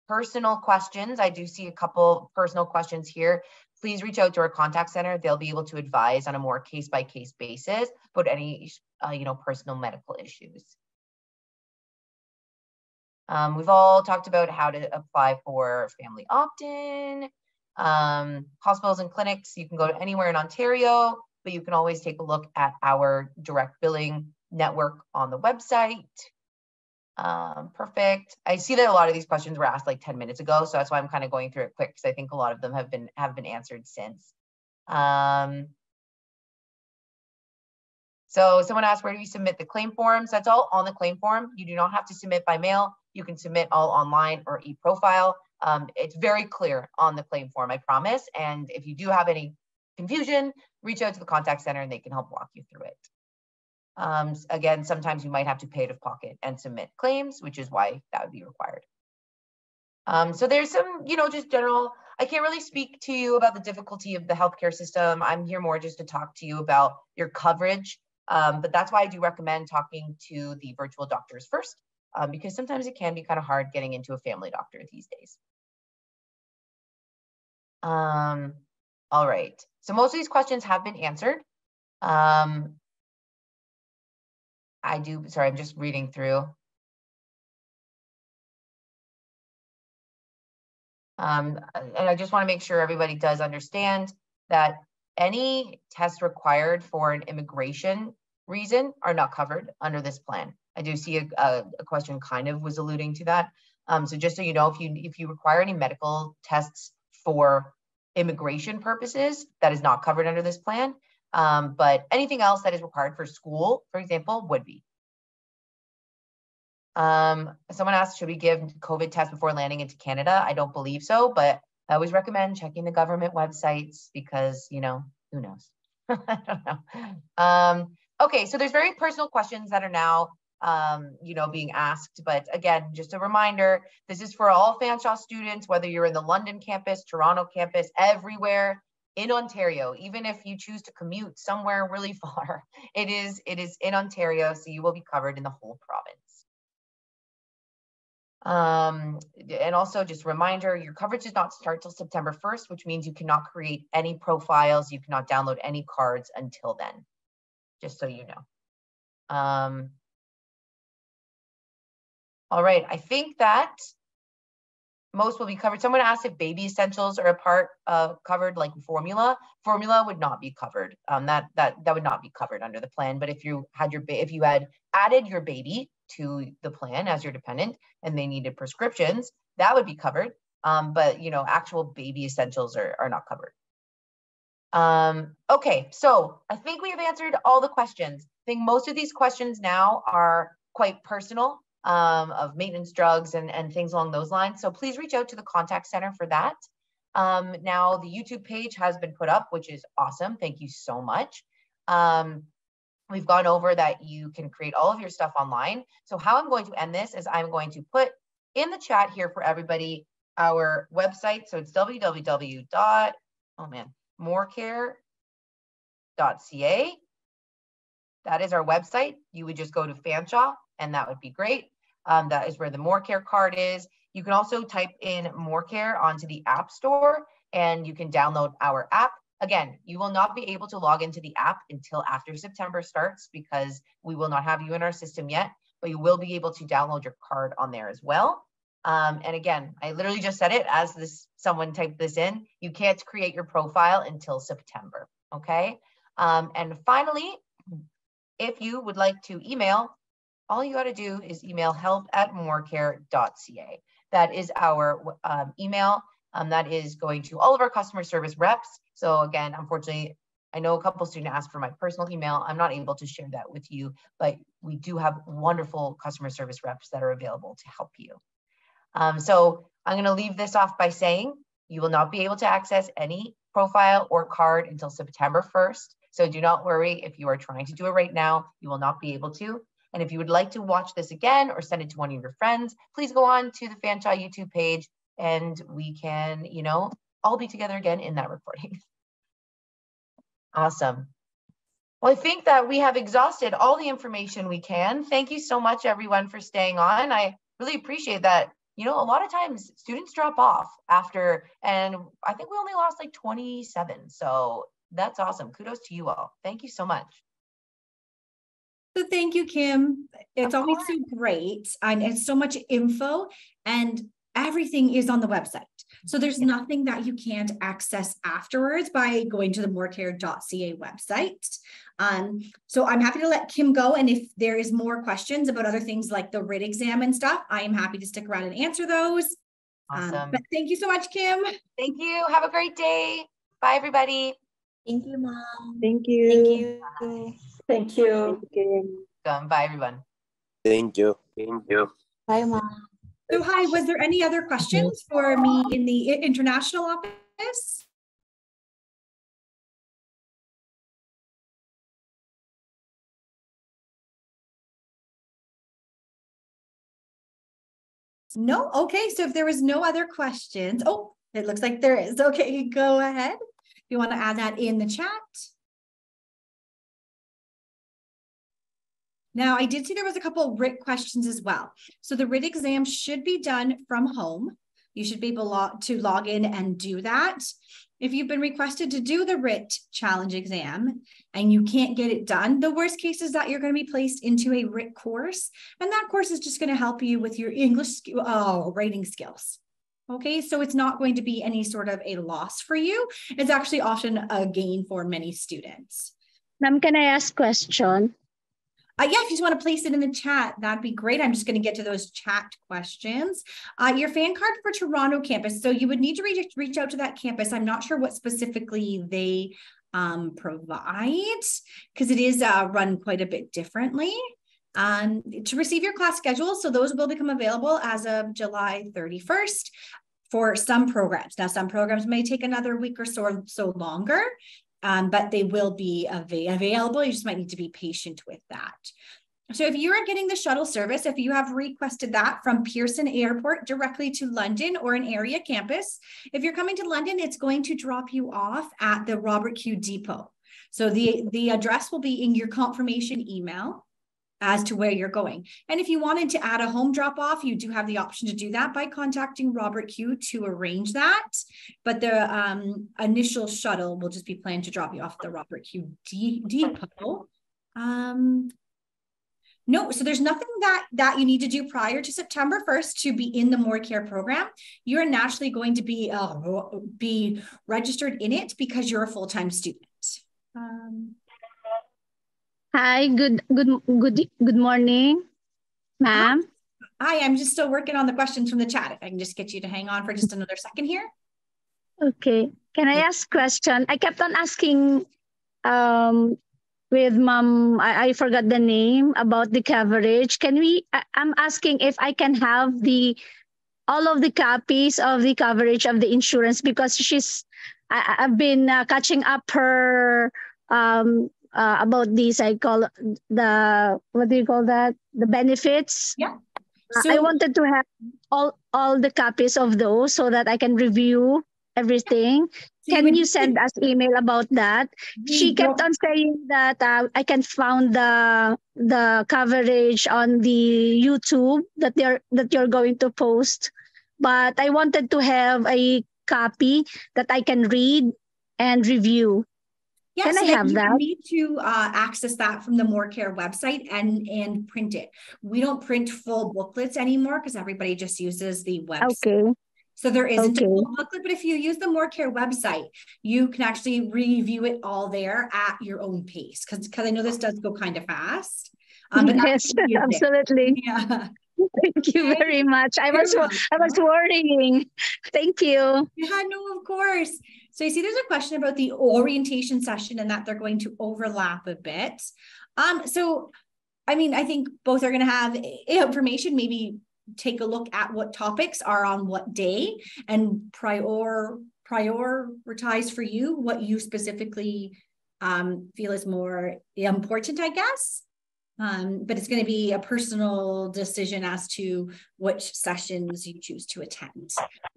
personal questions? I do see a couple personal questions here. Please reach out to our contact center. They'll be able to advise on a more case-by-case basis about any, uh, you know, personal medical issues. Um, we've all talked about how to apply for family opt-in. Um, hospitals and clinics, you can go to anywhere in Ontario, but you can always take a look at our direct billing network on the website. Um, perfect. I see that a lot of these questions were asked like ten minutes ago, so that's why I'm kind of going through it quick, because I think a lot of them have been have been answered since. Um, so someone asked, where do you submit the claim forms? That's all on the claim form. You do not have to submit by mail. You can submit all online or e-profile. Um, it's very clear on the claim form, I promise. And if you do have any confusion, reach out to the contact center and they can help walk you through it. Um, again, sometimes you might have to pay out of pocket and submit claims, which is why that would be required. Um, so there's some, you know, just general, I can't really speak to you about the difficulty of the healthcare system. I'm here more just to talk to you about your coverage. Um, but that's why I do recommend talking to the virtual doctors first, um, because sometimes it can be kind of hard getting into a family doctor these days. Um, all right. So most of these questions have been answered. Um, I do, sorry, I'm just reading through. Um, and I just want to make sure everybody does understand that any tests required for an immigration reason are not covered under this plan. I do see a, a, a question kind of was alluding to that. Um, so just so you know, if you, if you require any medical tests for immigration purposes, that is not covered under this plan. Um, but anything else that is required for school, for example, would be. Um, someone asked, should we give COVID tests before landing into Canada? I don't believe so, but I always recommend checking the government websites because, you know, who knows? I don't know. Um, okay, so there's very personal questions that are now, um, you know, being asked. But again, just a reminder, this is for all Fanshawe students, whether you're in the London campus, Toronto campus, everywhere. In Ontario, even if you choose to commute somewhere really far, it is it is in Ontario, so you will be covered in the whole province. Um, and also just a reminder, your coverage does not start till September first, which means you cannot create any profiles, you cannot download any cards until then, just so you know. Um, all right, I think that most will be covered. Someone asked if baby essentials are a part of uh, covered, like formula. Formula would not be covered. Um, that that that would not be covered under the plan. But if you had your if you had added your baby to the plan as your dependent and they needed prescriptions, that would be covered. Um, but, you know, actual baby essentials are, are not covered. Um, okay, so I think we have answered all the questions. I think most of these questions now are quite personal, um, of maintenance drugs and, and things along those lines. So please reach out to the contact center for that. Um, now the YouTube page has been put up, which is awesome. Thank you so much. Um, we've gone over that you can create all of your stuff online. So how I'm going to end this is I'm going to put in the chat here for everybody our website. So it's www. Oh man, morecare dot c a. That is our website. You would just go to Fanshawe and that would be great. Um, that is where the Morecare card is. You can also type in Morecare onto the App Store and you can download our app. Again, you will not be able to log into the app until after September starts because we will not have you in our system yet, but you will be able to download your card on there as well. Um, and again, I literally just said it as this someone typed this in, you can't create your profile until September, okay? Um, and finally, if you would like to email, all you got to do is email help at morecare dot c a. That is our um, email. Um, that is going to all of our customer service reps. So again, unfortunately, I know a couple students asked for my personal email. I'm not able to share that with you, but we do have wonderful customer service reps that are available to help you. Um, so I'm going to leave this off by saying you will not be able to access any profile or card until September first. So do not worry if you are trying to do it right now, you will not be able to. And if you would like to watch this again or send it to one of your friends, please go on to the Fanshawe YouTube page and we can, you know, all be together again in that recording. Awesome. Well, I think that we have exhausted all the information we can. Thank you so much everyone for staying on. I really appreciate that. You know, a lot of times students drop off after, and I think we only lost like twenty-seven. So that's awesome. Kudos to you all. Thank you so much. So thank you, Kim. It's always so great. And it's so much info and everything is on the website. So there's yeah. nothing that you can't access afterwards by going to the morecare dot c a website. Um, so I'm happy to let Kim go. And if there is more questions about other things like the R I T exam and stuff, I am happy to stick around and answer those. Awesome. Um, but thank you so much, Kim. Thank you. Have a great day. Bye, everybody. Thank you, Mom. Thank you. Thank you. Bye. Thank you. Thank you. Um, bye, everyone. Thank you. Thank you. Bye, Mom. So, hi, was there any other questions for me in the international office? No? Okay, so if there was no other questions, oh, it looks like there is. Okay, go ahead. You want to add that in the chat? Now, I did see there was a couple of R I T questions as well. So the R I T exam should be done from home. You should be able to log in and do that. If you've been requested to do the R I T challenge exam and you can't get it done, the worst case is that you're going to be placed into a R I T course. And that course is just going to help you with your English oh, writing skills. Okay, so it's not going to be any sort of a loss for you. It's actually often a gain for many students. Ma'am, can I ask a question? Uh, yeah, if you just want to place it in the chat, that'd be great. I'm just going to get to those chat questions. Uh, your fan card for Toronto campus. So you would need to reach, reach out to that campus. I'm not sure what specifically they um, provide because it is uh, run quite a bit differently. Um, to receive your class schedules, so those will become available as of July thirty-first for some programs. Now, some programs may take another week or so, so longer, um, but they will be av available. You just might need to be patient with that. So if you are getting the shuttle service, if you have requested that from Pearson Airport directly to London or an area campus, if you're coming to London, it's going to drop you off at the Robert Q Depot. So the, the address will be in your confirmation email as to where you're going. And if you wanted to add a home drop-off, you do have the option to do that by contacting Robert Q to arrange that. But the um, initial shuttle will just be planned to drop you off at the Robert Q D Depot. Um, no, so there's nothing that, that you need to do prior to September first to be in the Morecare program. You're naturally going to be, uh, be registered in it because you're a full-time student. Um, Hi, good, good, good, good morning, ma'am. Hi, I'm just still working on the questions from the chat. If I can just get you to hang on for just another second here. Okay. Can I ask a question? I kept on asking um, with mom, I, I forgot the name, about the coverage. Can we, I, I'm asking if I can have the, all of the copies of the coverage of the insurance, because she's, I, I've been uh, catching up her, um, uh, about these, I call the, what do you call that? The benefits. Yeah. So, I wanted to have all, all the copies of those so that I can review everything. So can you send us email about that? She kept on saying that uh, I can found the the coverage on the YouTube that they're that you're going to post, but I wanted to have a copy that I can read and review. Yeah, Can so I have you that? need to uh, access that from the MoreCare website and, and print it. We don't print full booklets anymore because everybody just uses the website. Okay. So there isn't okay. a full booklet, but if you use the MoreCare website, you can actually review it all there at your own pace, because because I know this does go kind of fast. Um, but yes, absolutely. Yeah. Thank you very much. I was I was worrying. Thank you. Yeah, no, of course. So you see there's a question about the orientation session and that they're going to overlap a bit. Um, so, I mean, I think both are going to have information, maybe take a look at what topics are on what day and prior, prioritize for you what you specifically um, feel is more important, I guess. Um, but it's going to be a personal decision as to which sessions you choose to attend.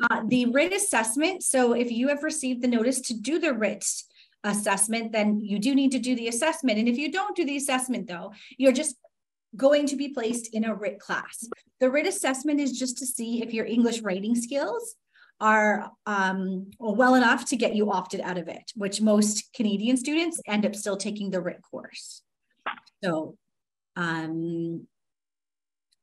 Uh, the R I T assessment. So if you have received the notice to do the R I T assessment, then you do need to do the assessment. And if you don't do the assessment, though, you're just going to be placed in a R I T class. The R I T assessment is just to see if your English writing skills are um, well enough to get you opted out of it, which most Canadian students end up still taking the R I T course. So. Um,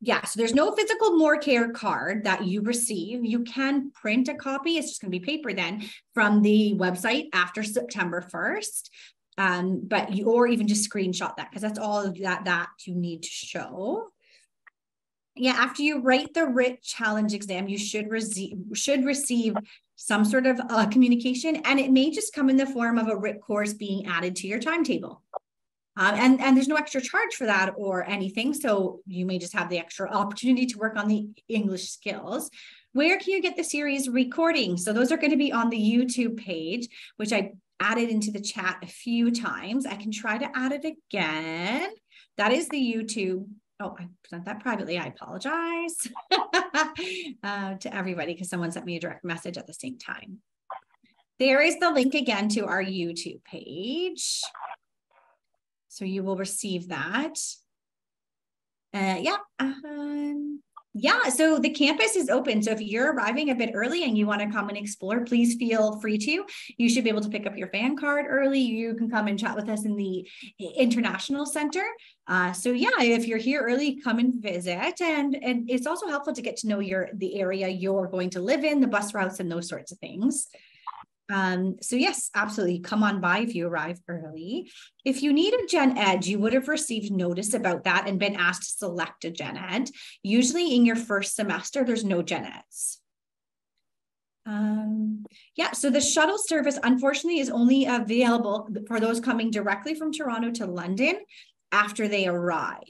yeah, so there's no physical MoreCare card that you receive. You can print a copy. It's just going to be paper then from the website after September first. Um, but you, or even just screenshot that, because that's all that, that you need to show. Yeah, after you write the R I T challenge exam, you should receive, should receive some sort of uh, communication, and it may just come in the form of a R I T course being added to your timetable. Um, and, and there's no extra charge for that or anything. So you may just have the extra opportunity to work on the English skills. Where can you get the series recording? So those are going to be on the YouTube page, which I added into the chat a few times. I can try to add it again. That is the YouTube. Oh, I sent that privately. I apologize uh, to everybody because someone sent me a direct message at the same time. There is the link again to our YouTube page. So you will receive that. Uh, yeah. Um, yeah. So the campus is open. So if you're arriving a bit early and you want to come and explore, please feel free to. You should be able to pick up your fan card early. You can come and chat with us in the International Center. Uh, so yeah, if you're here early, come and visit. And, and it's also helpful to get to know your the area you're going to live in, the bus routes and those sorts of things. Um, so yes, absolutely. Come on by if you arrive early. If you need a gen ed, you would have received notice about that and been asked to select a gen ed. Usually in your first semester, there's no gen eds. Um, yeah, so the shuttle service, unfortunately, is only available for those coming directly from Toronto to London after they arrive.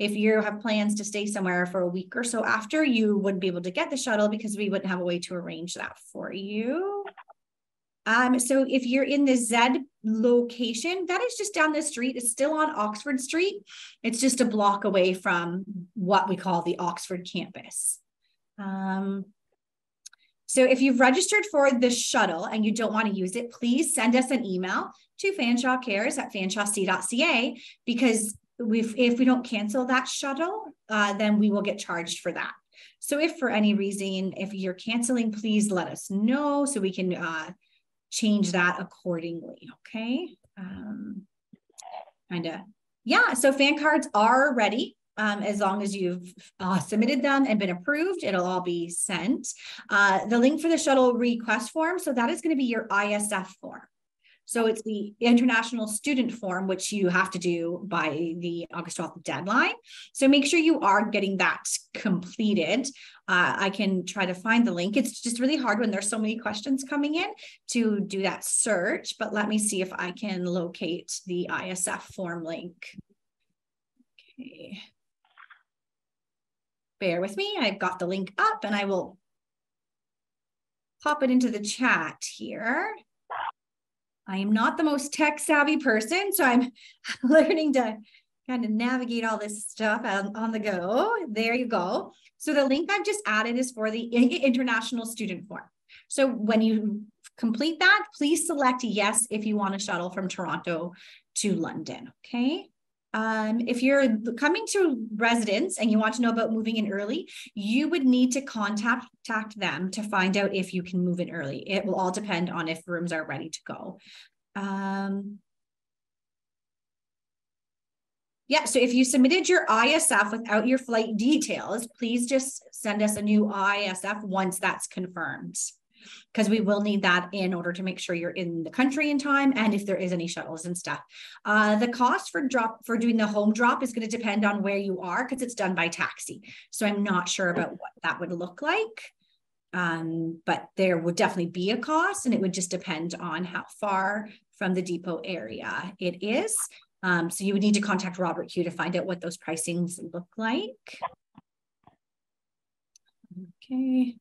If you have plans to stay somewhere for a week or so after, you wouldn't be able to get the shuttle because we wouldn't have a way to arrange that for you. Um, so if you're in the Z location, that is just down the street. It's still on Oxford Street. It's just a block away from what we call the Oxford campus. Um, so if you've registered for the shuttle and you don't want to use it, please send us an email to fanshawe cares at fanshawe c dot c a, because we've, if we don't cancel that shuttle, uh, then we will get charged for that. So if for any reason, if you're canceling, please let us know so we can uh, change that accordingly. Okay. Um, kind of, yeah. So fan cards are ready. Um, as long as you've uh, submitted them and been approved, it'll all be sent. Uh, the link for the shuttle request form. So that is going to be your I S F form. So it's the international student form, which you have to do by the August twelfth deadline. So make sure you are getting that completed. Uh, I can try to find the link. It's just really hard when there's so many questions coming in to do that search, but let me see if I can locate the I S F form link. Okay. Bear with me, I've got the link up and I will pop it into the chat here. I am not the most tech savvy person, so I'm learning to kind of navigate all this stuff on, on the go. There you go. So the link I've just added is for the international student form. So when you complete that, please select yes if you want a shuttle from Toronto to London, okay? Um, if you're coming to residence and you want to know about moving in early, you would need to contact, contact them to find out if you can move in early. It will all depend on if rooms are ready to go. Um, yeah, so if you submitted your I S F without your flight details, please just send us a new I S F once that's confirmed, because we will need that in order to make sure you're in the country in time and if there is any shuttles and stuff. Uh, the cost for drop for doing the home drop is going to depend on where you are because it's done by taxi. So I'm not sure about what that would look like, um, but there would definitely be a cost and it would just depend on how far from the depot area it is. Um, so you would need to contact Robert Q to find out what those pricings look like. Okay.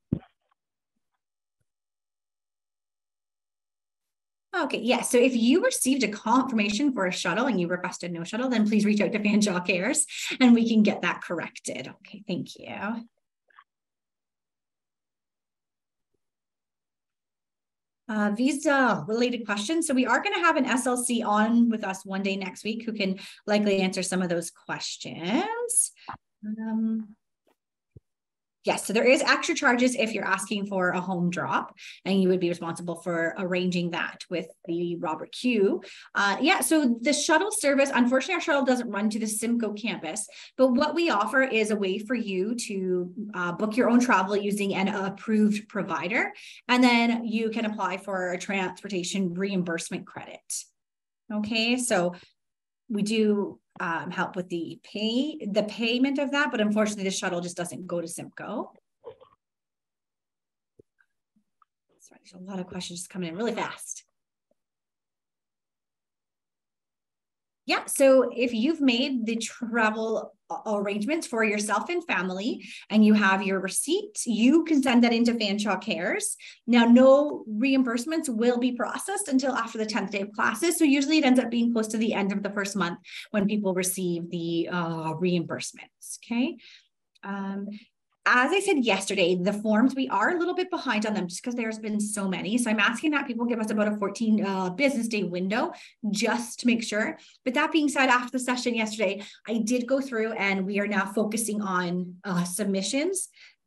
Okay, yes. Yeah. So if you received a confirmation for a shuttle and you requested no shuttle, then please reach out to Fanshawe Cares and we can get that corrected. Okay, thank you. Uh, visa related questions. So we are going to have an S L C on with us one day next week who can likely answer some of those questions. Um, Yes, so there is extra charges if you're asking for a home drop, and you would be responsible for arranging that with the Robert Q. Uh, yeah, so the shuttle service, unfortunately, our shuttle doesn't run to the Simcoe campus, but what we offer is a way for you to uh, book your own travel using an approved provider, and then you can apply for a transportation reimbursement credit. Okay, so we do Um, help with the pay, the payment of that, but unfortunately the shuttle just doesn't go to Simcoe. Sorry, there's a lot of questions just coming in really fast. Yeah, so if you've made the travel arrangements for yourself and family and you have your receipt, you can send that into Fanshawe Cares. Now, no reimbursements will be processed until after the tenth day of classes. So usually it ends up being close to the end of the first month when people receive the uh, reimbursements, okay? Um, As I said yesterday, the forms, we are a little bit behind on them just because there's been so many. So I'm asking that people give us about a fourteen uh, business day window just to make sure. But that being said, after the session yesterday, I did go through and we are now focusing on uh, submissions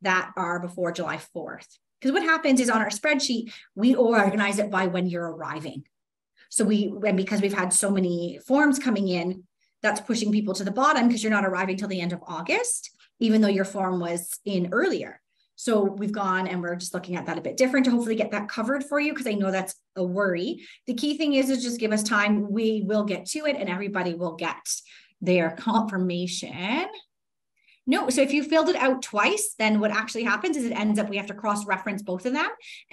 that are before July fourth. Because what happens is on our spreadsheet, we organize it by when you're arriving. So we, and because we've had so many forms coming in, that's pushing people to the bottom because you're not arriving till the end of August, even though your form was in earlier. So we've gone and we're just looking at that a bit different to hopefully get that covered for you, because I know that's a worry. The key thing is, is just give us time. We will get to it and everybody will get their confirmation. No, so if you filled it out twice, then what actually happens is it ends up, we have to cross-reference both of them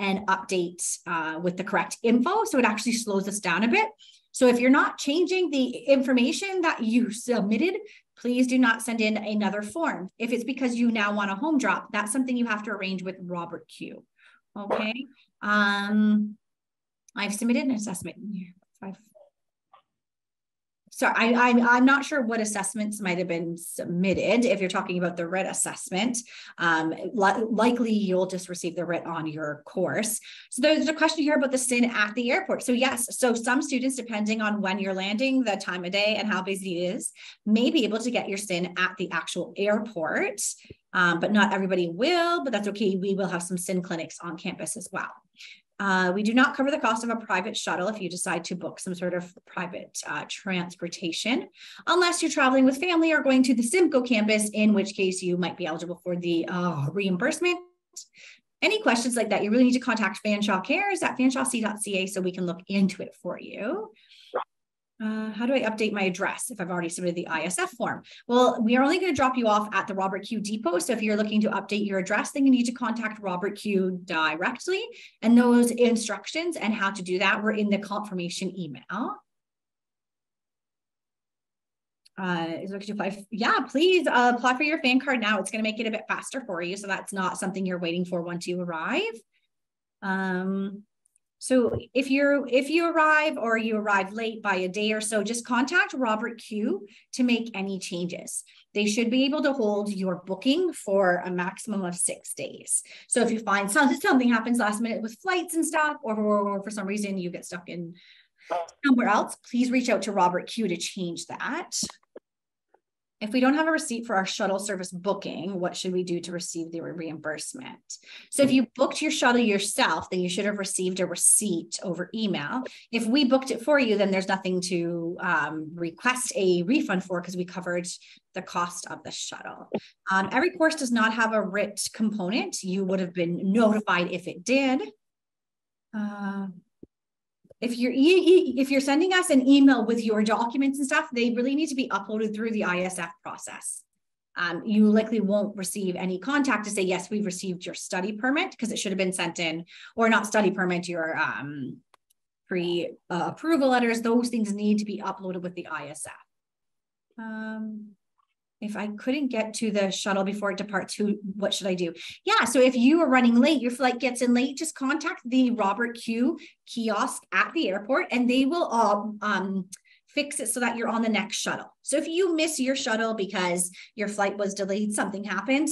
and update uh, with the correct info. So it actually slows us down a bit. So if you're not changing the information that you submitted, please do not send in another form. If it's because you now want a home drop, that's something you have to arrange with Robert Q. Okay. Um, I've submitted an assessment. Five. Sorry, I, I, I'm not sure what assessments might have been submitted. If you're talking about the R I T assessment, um, li likely you'll just receive the R I T on your course. So there's a question here about the S I N at the airport. So yes, so some students, depending on when you're landing, the time of day and how busy it is, may be able to get your S I N at the actual airport, um, but not everybody will, but that's okay. We will have some S I N clinics on campus as well. Uh, we do not cover the cost of a private shuttle if you decide to book some sort of private uh, transportation, unless you're traveling with family or going to the Simcoe campus, in which case you might be eligible for the uh, reimbursement. any questions like that, you really need to contact Fanshawe Cares at fanshawe c dot c a so we can look into it for you. Uh, how do I update my address if I've already submitted the I S F form? Well, we are only going to drop you off at the Robert Q Depot. So if you're looking to update your address, then you need to contact Robert Q directly. And those instructions and how to do that were in the confirmation email. Uh, is it okay to apply? Yeah, please uh, apply for your fan card now. It's going to make it a bit faster for you. So that's not something you're waiting for once you arrive. Um, So if you're if you arrive or you arrive late by a day or so, just contact Robert Q to make any changes. They should be able to hold your booking for a maximum of six days. So if you find something, something happens last minute with flights and stuff, or, or for some reason you get stuck in somewhere else, please reach out to Robert Q to change that. If we don't have a receipt for our shuttle service booking, what should we do to receive the reimbursement? So if you booked your shuttle yourself, then you should have received a receipt over email. If we booked it for you, then there's nothing to um, request a refund for because we covered the cost of the shuttle. Um, every course does not have a writ component. You would have been notified if it did. Uh, If you're, if you're sending us an email with your documents and stuff, they really need to be uploaded through the I S F process. Um, you likely won't receive any contact to say, yes, we've received your study permit, because it should have been sent in, or not study permit, your um, pre-approval letters. Those things need to be uploaded with the I S F. Um, if I couldn't get to the shuttle before it departs, who, what should I do? Yeah, so if you are running late, your flight gets in late, just contact the Robert Q kiosk at the airport and they will um, um, fix it so that you're on the next shuttle. So if you miss your shuttle because your flight was delayed, something happened,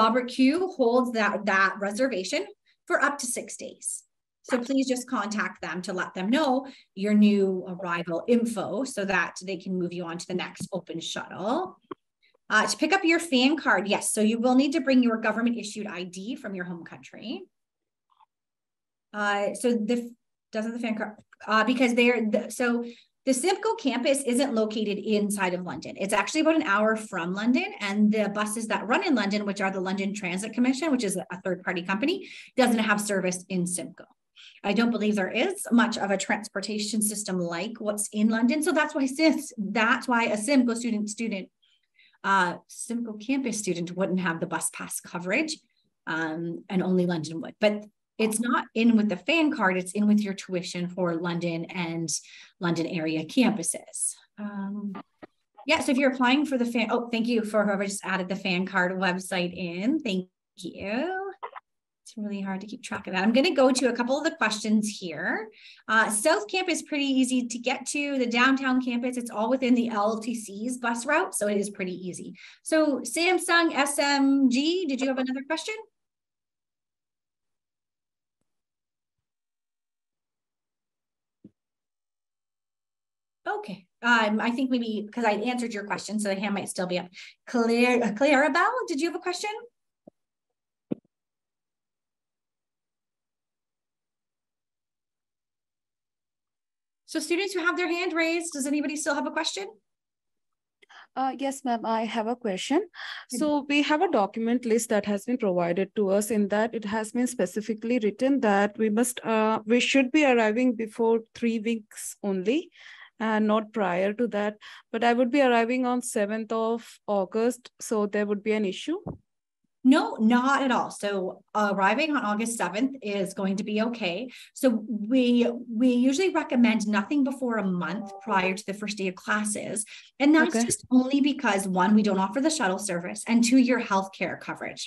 Robert Q holds that, that reservation for up to six days. So please just contact them to let them know your new arrival info so that they can move you on to the next open shuttle. Uh, to pick up your fan card, yes, so you will need to bring your government-issued I D from your home country. Uh, so the doesn't the fan card, uh, because they're, the, so the SIBCO campus isn't located inside of London. It's actually about an hour from London, and the buses that run in London, which are the London Transit Commission, which is a third-party company, doesn't have service in SIBCO. I don't believe there is much of a transportation system like what's in London, so that's why since that's why a SIBCO student student Uh, SIBCO campus student wouldn't have the bus pass coverage um, and only London would, but it's not in with the fan card, it's in with your tuition for London and London area campuses. Um, yeah, so if you're applying for the fan, oh, thank you for whoever just added the fan card website in, thank you. It's really hard to keep track of that. I'm going to go to a couple of the questions here. Uh, South Camp is pretty easy to get to. The downtown campus, it's all within the L T C's bus route, so it is pretty easy. So Samsung, S M G, did you have another question? Okay, um, I think maybe because I answered your question, so the hand might still be up. Claire, Clarabelle, did you have a question? So students who have their hand raised, does anybody still have a question? Uh, yes, ma'am, I have a question. So we have a document list that has been provided to us in that it has been specifically written that we must, uh, we should be arriving before three weeks only and not prior to that. But I would be arriving on seventh of August. So there would be an issue. No, not at all. So uh, arriving on August seventh is going to be okay. So we we usually recommend nothing before a month prior to the first day of classes. And that's okay. Just only because one, we don't offer the shuttle service, and two, your healthcare coverage.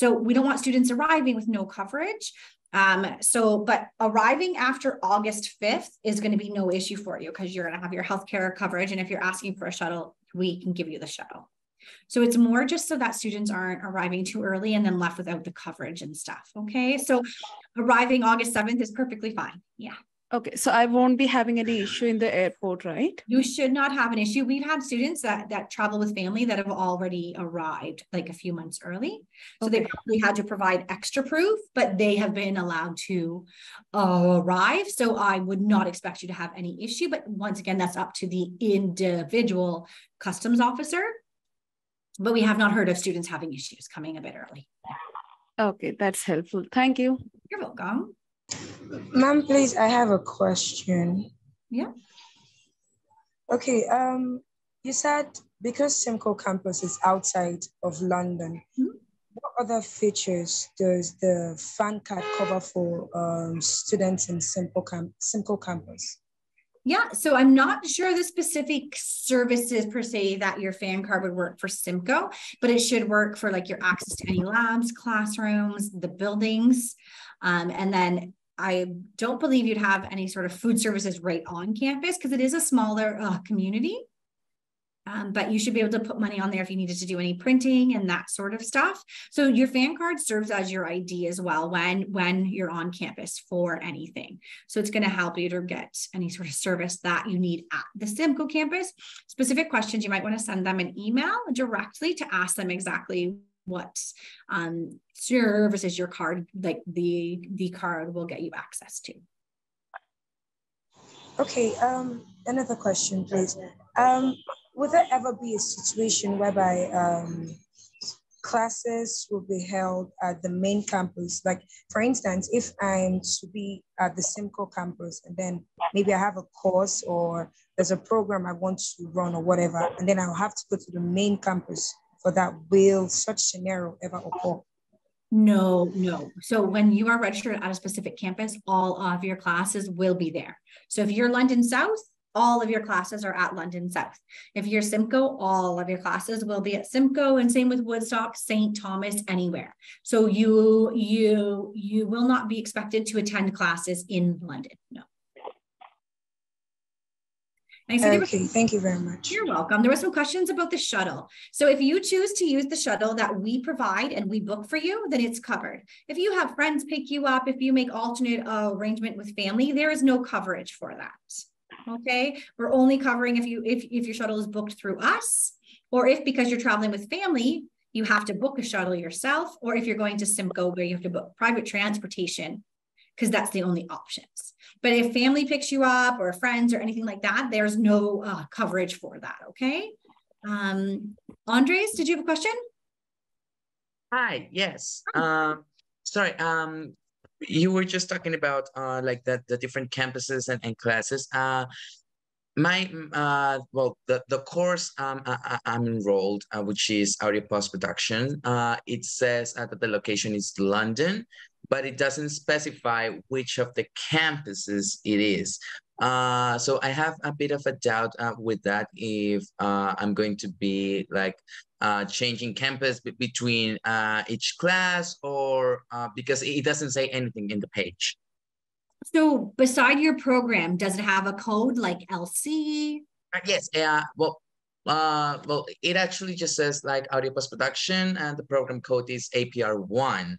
So we don't want students arriving with no coverage. Um, so, but arriving after August fifth is going to be no issue for you because you're going to have your healthcare coverage. And if you're asking for a shuttle, we can give you the shuttle. So it's more just so that students aren't arriving too early and then left without the coverage and stuff. Okay. So arriving August seventh is perfectly fine. Yeah. Okay. So I won't be having any issue in the airport, right? You should not have an issue. We've had students that, that travel with family that have already arrived like a few months early. So okay. They probably had to provide extra proof, but they have been allowed to uh, arrive. So I would not expect you to have any issue, but once again, that's up to the individual customs officer. But we have not heard of students having issues coming a bit early. Okay, that's helpful. Thank you. You're welcome. Ma'am, please, I have a question. Yeah. Okay, um, you said because Simcoe campus is outside of London, mm-hmm. what other features does the fan card cover for um, students in Simcoe, Cam Simcoe campus? Yeah, so I'm not sure the specific services per se that your fan card would work for Simcoe, but it should work for like your access to any labs, classrooms, the buildings, um, and then I don't believe you'd have any sort of food services right on campus because it is a smaller uh, community, um, but you should be able to put money on there if you needed to do any printing and that sort of stuff. So your fan card serves as your I D as well when, when you're on campus for anything. So it's going to help you to get any sort of service that you need at the Simcoe campus. Specific questions, you might want to send them an email directly to ask them exactly what um, services your card, like the the card, will get you access to. Okay, um, another question, please. Um, will there ever be a situation whereby um, classes will be held at the main campus? Like, for instance, if I'm to be at the Simcoe campus and then maybe I have a course or there's a program I want to run or whatever, and then I'll have to go to the main campus for that, will such scenario ever occur? No, no. So when you are registered at a specific campus, all of your classes will be there. So if you're London South, all of your classes are at London South. If you're Simcoe, all of your classes will be at Simcoe, and same with Woodstock, Saint Thomas, anywhere. So you, you, you will not be expected to attend classes in London, no. Okay, was, thank you very much. You're welcome. There were some questions about the shuttle. So if you choose to use the shuttle that we provide and we book for you, then it's covered. If you have friends pick you up, if you make alternate uh, arrangement with family, there is no coverage for that. Okay, we're only covering if you if, if your shuttle is booked through us, or if because you're traveling with family, you have to book a shuttle yourself, or if you're going to Simcoe where you have to book private transportation, because that's the only options. But if family picks you up or friends or anything like that, there's no uh, coverage for that, okay? Um, Andres, did you have a question? Hi, yes. Oh. Um, sorry, um, you were just talking about uh, like that the different campuses and, and classes. Uh, my, uh, well, the, the course um, I, I'm enrolled, uh, which is audio post-production, uh, it says uh, that the location is London, but it doesn't specify which of the campuses it is. Uh, so I have a bit of a doubt uh, with that if uh, I'm going to be like uh, changing campus between uh, each class, or uh, because it doesn't say anything in the page. So beside your program, does it have a code like L C? Uh, yes, uh, well, uh, well, it actually just says like audio post-production and the program code is A P R one.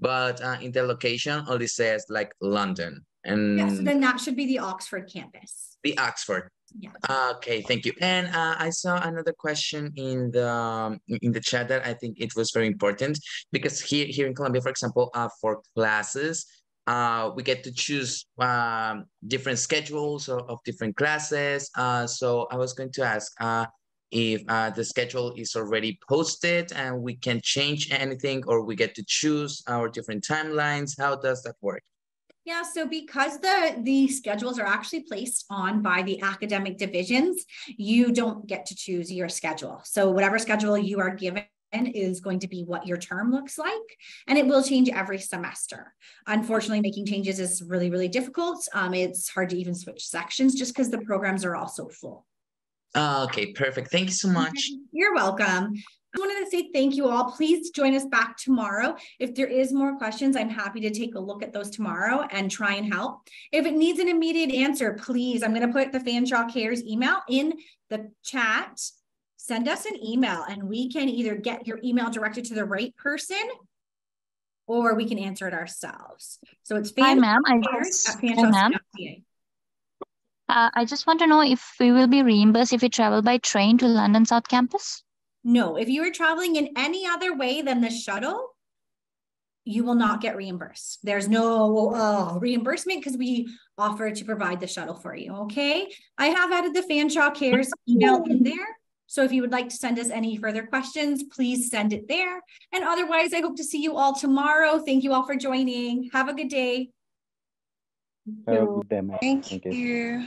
But uh, in the location only says like London, and yeah, so then that should be the Oxford campus. The Oxford. Yeah. Okay, thank you. And uh, I saw another question in the um, in the chat that I think it was very important, because here here in Colombia, for example, uh, for classes, uh, we get to choose um, different schedules of, of different classes. Uh, so I was going to ask. Uh, if uh, the schedule is already posted and we can change anything, or we get to choose our different timelines, how does that work? Yeah, so because the, the schedules are actually placed on by the academic divisions, you don't get to choose your schedule. So whatever schedule you are given is going to be what your term looks like, and it will change every semester. Unfortunately, making changes is really, really difficult. Um, it's hard to even switch sections just because the programs are also full. Uh, okay, perfect. Thank you so much. You're welcome. I wanted to say thank you all. Please join us back tomorrow. If there is more questions, I'm happy to take a look at those tomorrow and try and help. If it needs an immediate answer, please, I'm going to put the Fanshawe Cares email in the chat. Send us an email and we can either get your email directed to the right person, or we can answer it ourselves. So it's Fanshawe Cares at fanshawe dot c a. Uh, I just want to know if we will be reimbursed if we travel by train to London South Campus? No, if you are traveling in any other way than the shuttle, you will not get reimbursed. There's no uh, reimbursement because we offer to provide the shuttle for you, okay? I have added the Fanshawe Cares email in there. So if you would like to send us any further questions, please send it there. And otherwise, I hope to see you all tomorrow. Thank you all for joining. Have a good day. Have a good day. Thank you. Thank you.